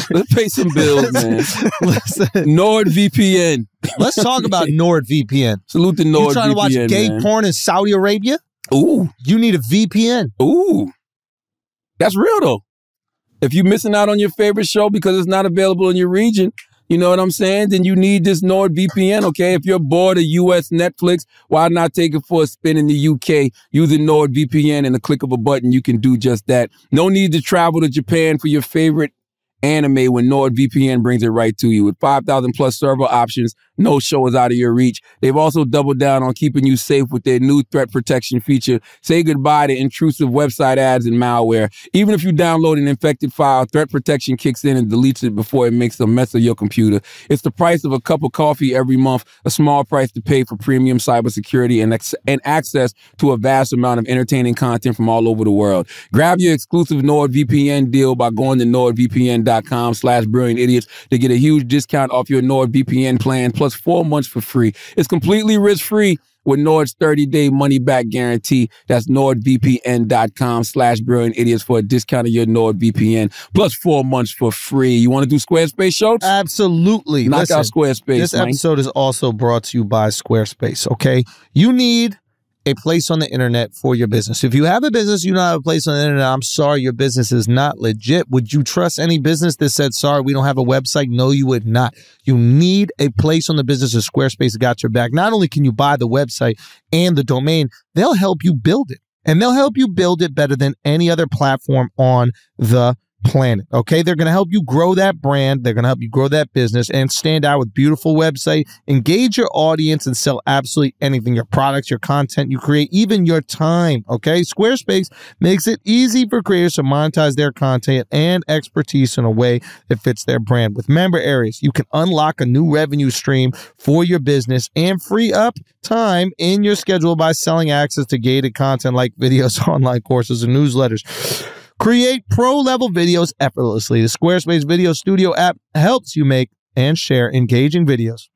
Let's pay some bills, man. NordVPN. Let's talk about NordVPN. Salute to NordVPN, You trying to watch man. gay porn in Saudi Arabia? Ooh. You need a V P N. Ooh. That's real, though. If you're missing out on your favorite show because it's not available in your region, You know what I'm saying? Then you need this NordVPN, okay? If you're bored of U S Netflix, why not take it for a spin in the U K using NordVPN? And a click of a button, you can do just that. No need to travel to Japan for your favorite anime when NordVPN brings it right to you. With five thousand plus server options, no show is out of your reach. They've also doubled down on keeping you safe with their new threat protection feature. Say goodbye to intrusive website ads and malware. Even if you download an infected file, threat protection kicks in and deletes it before it makes a mess of your computer. It's the price of a cup of coffee every month, a small price to pay for premium cybersecurity and, ex- and access to a vast amount of entertaining content from all over the world. Grab your exclusive NordVPN deal by going to nord v p n dot com slash brilliant idiots to get a huge discount off your NordVPN plan, plus four months for free. It's completely risk-free with Nord's thirty-day money-back guarantee. That's nord v p n dot com slash brilliant idiots for a discount of your NordVPN, plus four months for free. You want to do Squarespace, Schulz? Absolutely. Knock Listen, out Squarespace. This man. Episode is also brought to you by Squarespace, okay? You need a place on the internet for your business. If you have a business, you don't have a place on the internet, I'm sorry, your business is not legit. Would you trust any business that said, sorry, we don't have a website? No, you would not. You need a place on the business, and Squarespace got your back. Not only can you buy the website and the domain, they'll help you build it. And they'll help you build it better than any other platform on the planet. Okay, they're going to help you grow that brand. They're going to help you grow that business and stand out with beautiful website, engage your audience, and sell absolutely anything, your products, your content you create, even your time. Okay, Squarespace makes it easy for creators to monetize their content and expertise in a way that fits their brand. With member areas, you can unlock a new revenue stream for your business and free up time in your schedule by selling access to gated content like videos, online courses, and newsletters. Create pro-level videos effortlessly. The Squarespace Video Studio app helps you make and share engaging videos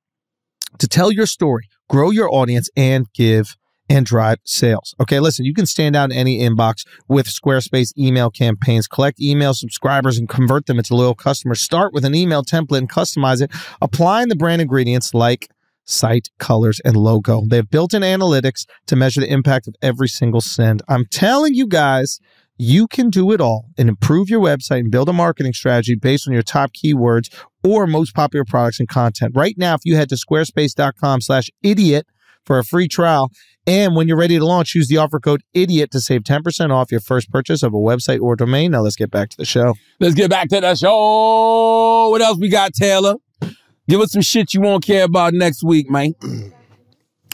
to tell your story, grow your audience, and give and drive sales. Okay, listen, you can stand out in any inbox with Squarespace email campaigns. Collect email subscribers and convert them into loyal customers. Start with an email template and customize it, applying the brand ingredients like site colors and logo. They have built-in analytics to measure the impact of every single send. I'm telling you guys, you can do it all and improve your website and build a marketing strategy based on your top keywords or most popular products and content. Right now, if you head to squarespace dot com slash idiot for a free trial, and when you're ready to launch, use the offer code IDIOT to save ten percent off your first purchase of a website or domain. Now let's get back to the show. Let's get back to the show. What else we got, Taylor? Give us some shit you won't care about next week, man.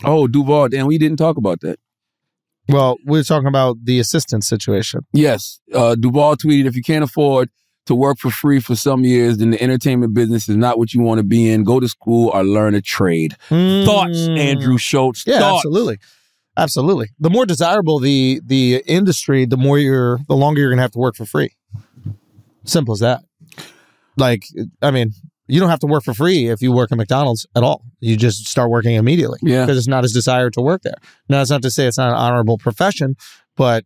Oh, Duval, damn, we didn't talk about that. Well, we're talking about the assistance situation. Yes. Uh, Duval tweeted, if you can't afford to work for free for some years, then the entertainment business is not what you want to be in. Go to school or learn a trade. Mm. Thoughts, Andrew Schulz? Yeah, Thoughts. absolutely. Absolutely. The more desirable the the industry, the more you're, the longer you're going to have to work for free. Simple as that. Like, I mean, you don't have to work for free if you work at McDonald's at all. You just start working immediately yeah. because it's not as desired to work there. Now, that's not to say it's not an honorable profession, but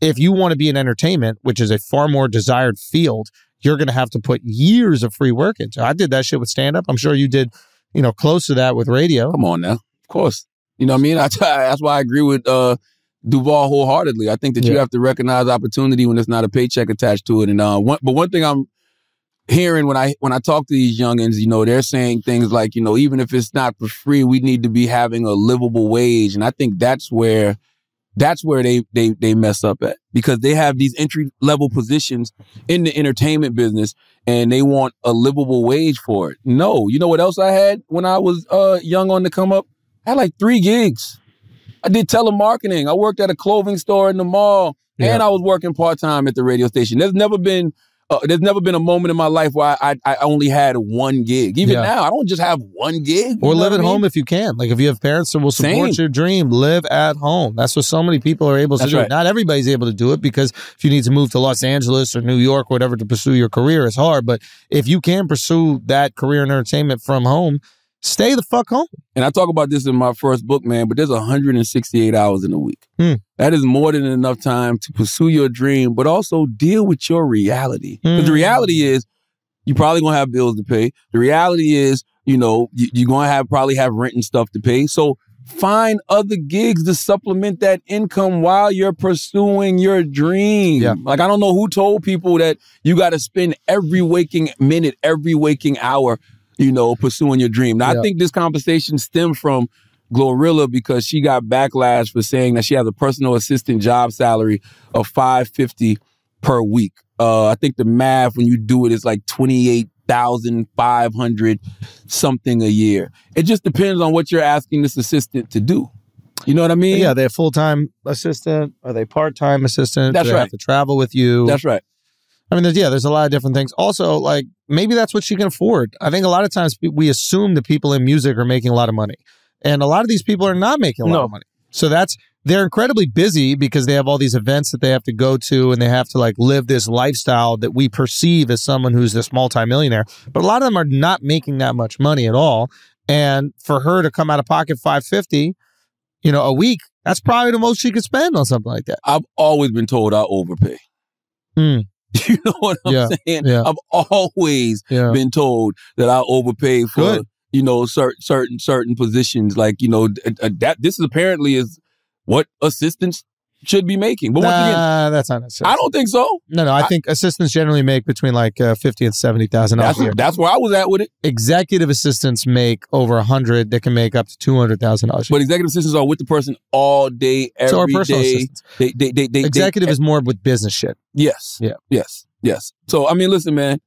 if you want to be in entertainment, which is a far more desired field, you're going to have to put years of free work into. I did that shit with stand-up. I'm sure you did, you know, close to that with radio. Come on now. Of course. You know what I mean? I t- that's why I agree with uh, Duval wholeheartedly. I think that yeah. you have to recognize opportunity when there's not a paycheck attached to it. And uh, one, But one thing I'm hearing when I when I talk to these youngins, you know, they're saying things like, you know, even if it's not for free, we need to be having a livable wage. And I think that's where that's where they they they mess up at, because they have these entry level positions in the entertainment business and they want a livable wage for it. No, you know what else I had when I was uh, young on the come up? I had like three gigs. I did telemarketing. I worked at a clothing store in the mall, yeah. and I was working part time at the radio station. There's never been. Uh, there's never been a moment in my life where I I, I only had one gig. Even yeah. now, I don't just have one gig. Or live at I mean? home if you can. Like if you have parents that will support Same. your dream, live at home. That's what so many people are able to That's do. Right. Not everybody's able to do it, because if you need to move to Los Angeles or New York or whatever to pursue your career, it's hard. But if you can pursue that career in entertainment from home, stay the fuck home. And I talk about this in my first book, man, but there's one hundred sixty-eight hours in a week. Hmm. That is more than enough time to pursue your dream, but also deal with your reality. Because hmm. the reality is, you're probably going to have bills to pay. The reality is, you know, you're going to have probably have rent and stuff to pay. So find other gigs to supplement that income while you're pursuing your dream. Yeah. Like, I don't know who told people that you got to spend every waking minute, every waking hour you know, pursuing your dream. Now, yeah. I think this conversation stemmed from Glorilla because she got backlash for saying that she has a personal assistant job salary of five hundred fifty dollars per week. Uh, I think the math, when you do it, is like twenty-eight thousand five hundred dollars something a year. It just depends on what you're asking this assistant to do. You know what I mean? Yeah, are they a full-time assistant? Are they part-time assistant? That's right. Do they have to travel with you? That's right. I mean, there's, yeah, there's a lot of different things. Also, like, maybe that's what she can afford. I think a lot of times we assume that people in music are making a lot of money. And a lot of these people are not making a lot no. of money. So that's, they're incredibly busy because they have all these events that they have to go to and they have to, like, live this lifestyle that we perceive as someone who's this multimillionaire. But a lot of them are not making that much money at all. And for her to come out of pocket five hundred fifty dollars, you know, a week, that's probably the most she could spend on something like that. I've always been told I overpay. Mm. You know what I'm yeah, saying? Yeah. I've always yeah. been told that I overpay for, Good. you know, certain certain certain positions. Like, you know, that this is apparently is what assistants should be making. But once uh, again, that's not necessary. I don't think so. No, no, I, I think assistants generally make between like uh, fifty and seventy thousand dollars a year. That's where I was at with it. Executive assistants make over a hundred. They can make up to two hundred thousand dollars. But executive assistants are with the person all day, every so our personal day. Assistants. They, they, they, they, executive they, is more with business shit. Yes. Yeah. Yes. Yes. So I mean, listen, man,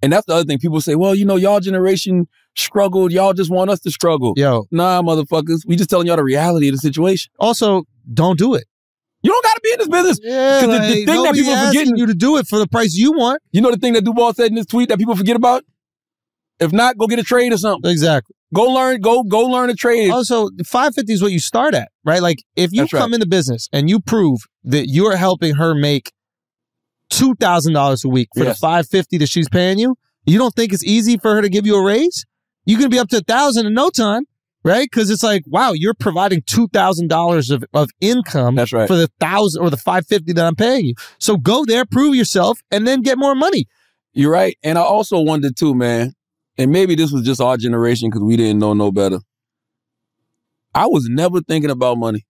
and that's the other thing. People say, well, you know, y'all generation struggled. Y'all just want us to struggle. Yo, nah, motherfuckers. We just telling y'all the reality of the situation. Also, don't do it. You don't got to be in this business. Yeah, like, the, the thing that people forgetting you to do it for the price you want. You know the thing that Duval said in his tweet that people forget about? If not, go get a trade or something. Exactly. Go learn. Go go learn a trade. Also, five hundred fifty is what you start at, right? Like if you That's come right. into business and you prove that you are helping her make two thousand dollars a week for yes. the five hundred fifty that she's paying you, you don't think it's easy for her to give you a raise? You're gonna be up to a thousand in no time. Right? Because it's like, wow, you're providing two thousand dollars of, of income That's right. for the thousand or the five hundred fifty that I'm paying you. So go there, prove yourself, and then get more money. You're right. And I also wondered too, man, and maybe this was just our generation because we didn't know no better. I was never thinking about money.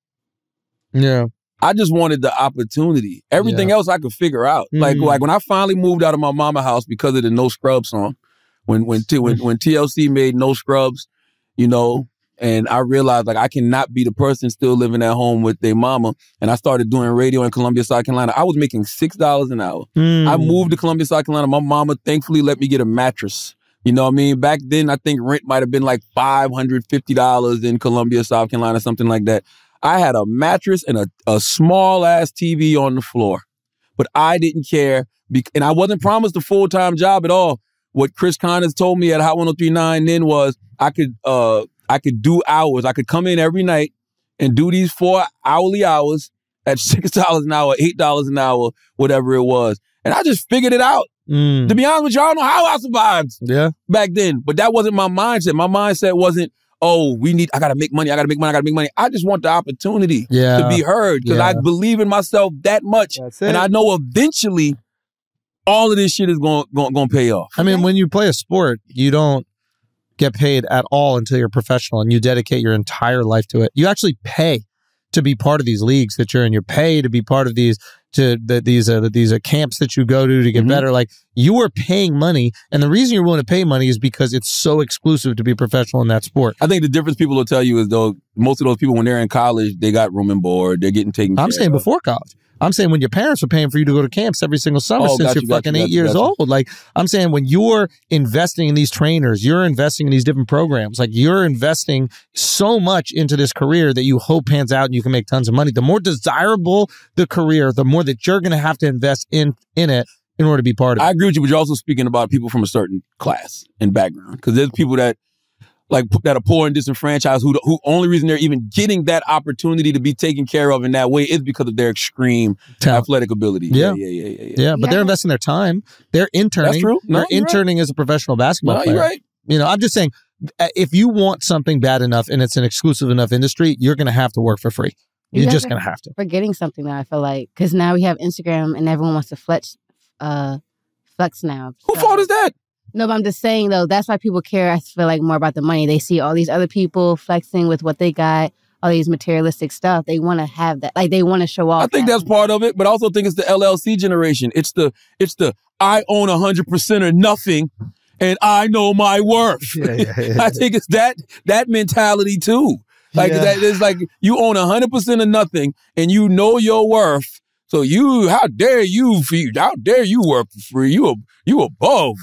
Yeah. I just wanted the opportunity. Everything yeah. else I could figure out. Mm. Like, like when I finally moved out of my mama house because of the No Scrubs song, when when when, when T L C made No Scrubs, you know, and I realized, like, I cannot be the person still living at home with their mama. And I started doing radio in Columbia, South Carolina. I was making six dollars an hour. Mm. I moved to Columbia, South Carolina. My mama thankfully let me get a mattress. You know what I mean? Back then, I think rent might have been like five hundred fifty dollars in Columbia, South Carolina, something like that. I had a mattress and a, a small-ass T V on the floor. But I didn't care. And I wasn't promised a full-time job at all. What Chris Connors told me at Hot one oh three nine then was I could... uh I could do hours. I could come in every night and do these four hourly hours at six dollars an hour, eight dollars an hour, whatever it was. And I just figured it out. Mm. To be honest with you, I don't know how I survived yeah. back then. But that wasn't my mindset. My mindset wasn't, oh, we need, I got to make money. I got to make money. I got to make money. I just want the opportunity yeah. to be heard because yeah. I believe in myself that much. And I know eventually all of this shit is going to pay off. I mean, when you play a sport, you don't get paid at all until you're professional and you dedicate your entire life to it. You actually pay to be part of these leagues that you're in. You pay to be part of these to the, these uh, these uh, camps that you go to to get mm-hmm. better. Like you are paying money, and the reason you're willing to pay money is because it's so exclusive to be professional in that sport. I think the difference people will tell you is though most of those people when they're in college they got room and board, they're getting taken. I'm care saying of. Before college. I'm saying when your parents were paying for you to go to camps every single summer oh, since gotcha, you're fucking gotcha, eight gotcha, years gotcha. old. Like, I'm saying when you're investing in these trainers, you're investing in these different programs, like you're investing so much into this career that you hope pans out and you can make tons of money. The more desirable the career, the more that you're going to have to invest in in it in order to be part of it. I agree with you, but you're also speaking about people from a certain class and background because there's people that like that are poor and disenfranchised who who only reason they're even getting that opportunity to be taken care of in that way is because of their extreme Talent. athletic ability. Yeah. Yeah, yeah, yeah, yeah, yeah. Yeah, but yeah. they're investing their time. They're interning. That's true. No, they're interning right. as a professional basketball no, player. You're right. You know, I'm just saying, if you want something bad enough and it's an exclusive enough industry, you're going to have to work for free. You you're just going to have to. Forgetting something that I feel like, because now we have Instagram and everyone wants to flex, uh, flex now. So. Who fault is that? No, but I'm just saying, though, that's why people care, I feel like, more about the money. They see all these other people flexing with what they got, all these materialistic stuff. They want to have that. Like, they want to show off. I think that. that's part of it, but I also think it's the L L C generation. It's the, it's the I own one hundred percent or nothing. and I know my worth. Yeah, yeah, yeah, yeah. I think it's that that mentality too. Like yeah. that is like you own a hundred percent of nothing, and you know your worth. So you, how dare you? How dare you work for free? You you above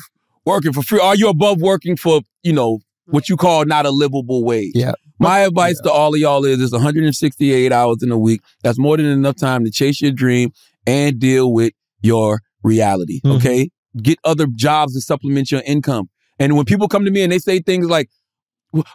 working for free? Are you above working for you know what you call not a livable wage? Yeah. My advice yeah. to all of y'all is: it's one hundred sixty-eight hours in a week. That's more than enough time to chase your dream and deal with your reality. Mm-hmm. Okay, get other jobs to supplement your income. And when people come to me and they say things like,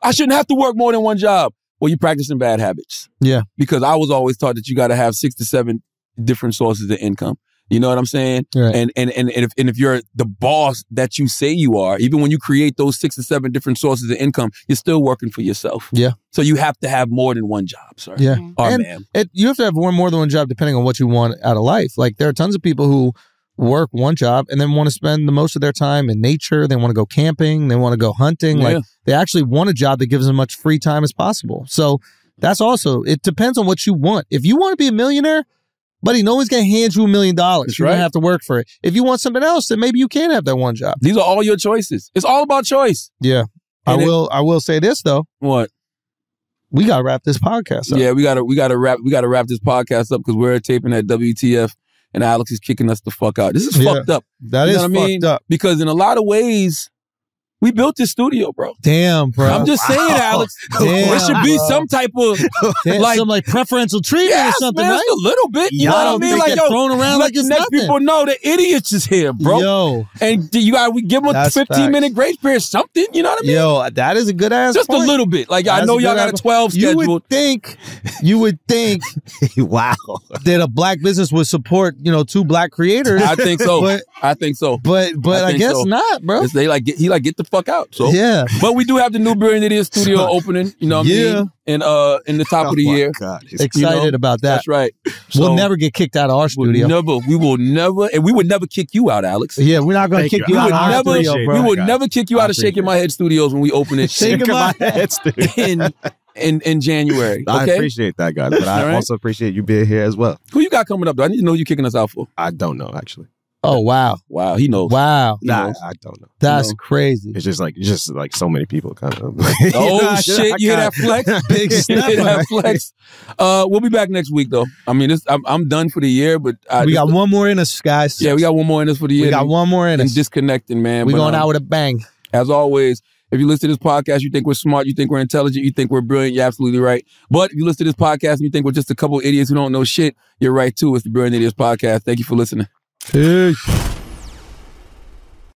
"I shouldn't have to work more than one job," well, you're practicing bad habits. Yeah, because I was always taught that you got to have six to seven different sources of income. You know what I'm saying? Right. And and and if and if you're the boss that you say you are, even when you create those six or seven different sources of income, you're still working for yourself. Yeah. So you have to have more than one job, sir. Yeah. Mm-hmm. Or ma'am. You have to have one more than one job depending on what you want out of life. Like there are tons of people who work one job and then want to spend the most of their time in nature. They want to go camping. They want to go hunting. Yeah. Like they actually want a job that gives them as much free time as possible. So that's also, it depends on what you want. If you want to be a millionaire, buddy, no one's going to hand you a million dollars. You're going to have to work for it. If you want something else, then maybe you can have that one job. These are all your choices. It's all about choice. Yeah. And I will it, I will say this, though. What? We got to wrap this podcast up. Yeah, we got to we got to wrap we got to wrap this podcast up because we're taping at W T F and Alex is kicking us the fuck out. This is yeah, fucked up. That you is know what fucked I mean? up. Because in a lot of ways, we built this studio, bro. Damn, bro. I'm just wow. saying, Alex. Damn, there should be bro. some type of Damn, like some like preferential treatment yes, or something, man, right? Just a little bit. You yo, know what I mean? Like yo, thrown around like it's nothing. Let people know the idiots is here, bro. Yo, and you got we give them a fifteen minute grace period, something. You know what I mean? Yo, that is a good ass. Just point. a little bit. Like that's I know y'all got a twelve scheduled. You would think, you would think, wow, that a black business would support you know two black creators. I think so. But, I think so. But but I, I guess so. not, bro. They like get, he like get the fuck out. So yeah, but we do have the new Brilliant Idiots studio opening. You know what yeah. I mean? And uh, in the top oh of the year, God, excited you know, about that. That's right. So, we'll never get kicked out of our studio. We'll never. We will never, and we would never kick you out, Alex. Yeah, we're not going to kick you, you out. Our never, studio, bro. We will never kick you out I of Shaking My Head Studios when we open it. Shaking My Head Studios in, in in January. Okay? I appreciate that, guys, but I right? also appreciate you being here as well. Who you got coming up? Though I need to know who you kicking us out for. I don't know actually. Oh wow! Wow, he knows. Wow, he nah, knows. I don't know. That's you know? crazy. It's just like, it's just like so many people kind of. Like, oh nah, shit! I you hear that flex? Big snap! You hear that flex? Uh, we'll be back next week though. I mean, this, I'm I'm done for the year, but I, we got this, one more in us, guys. Yeah, we got one more in us for the year. We got one more in us. And disconnecting, man. We but, going um, out with a bang. As always. If you listen to this podcast, you think we're smart, you think we're intelligent, you think we're brilliant, you're absolutely right. But if you listen to this podcast and you think we're just a couple of idiots who don't know shit, you're right too. It's the Brilliant Idiots Podcast. Thank you for listening. Peace.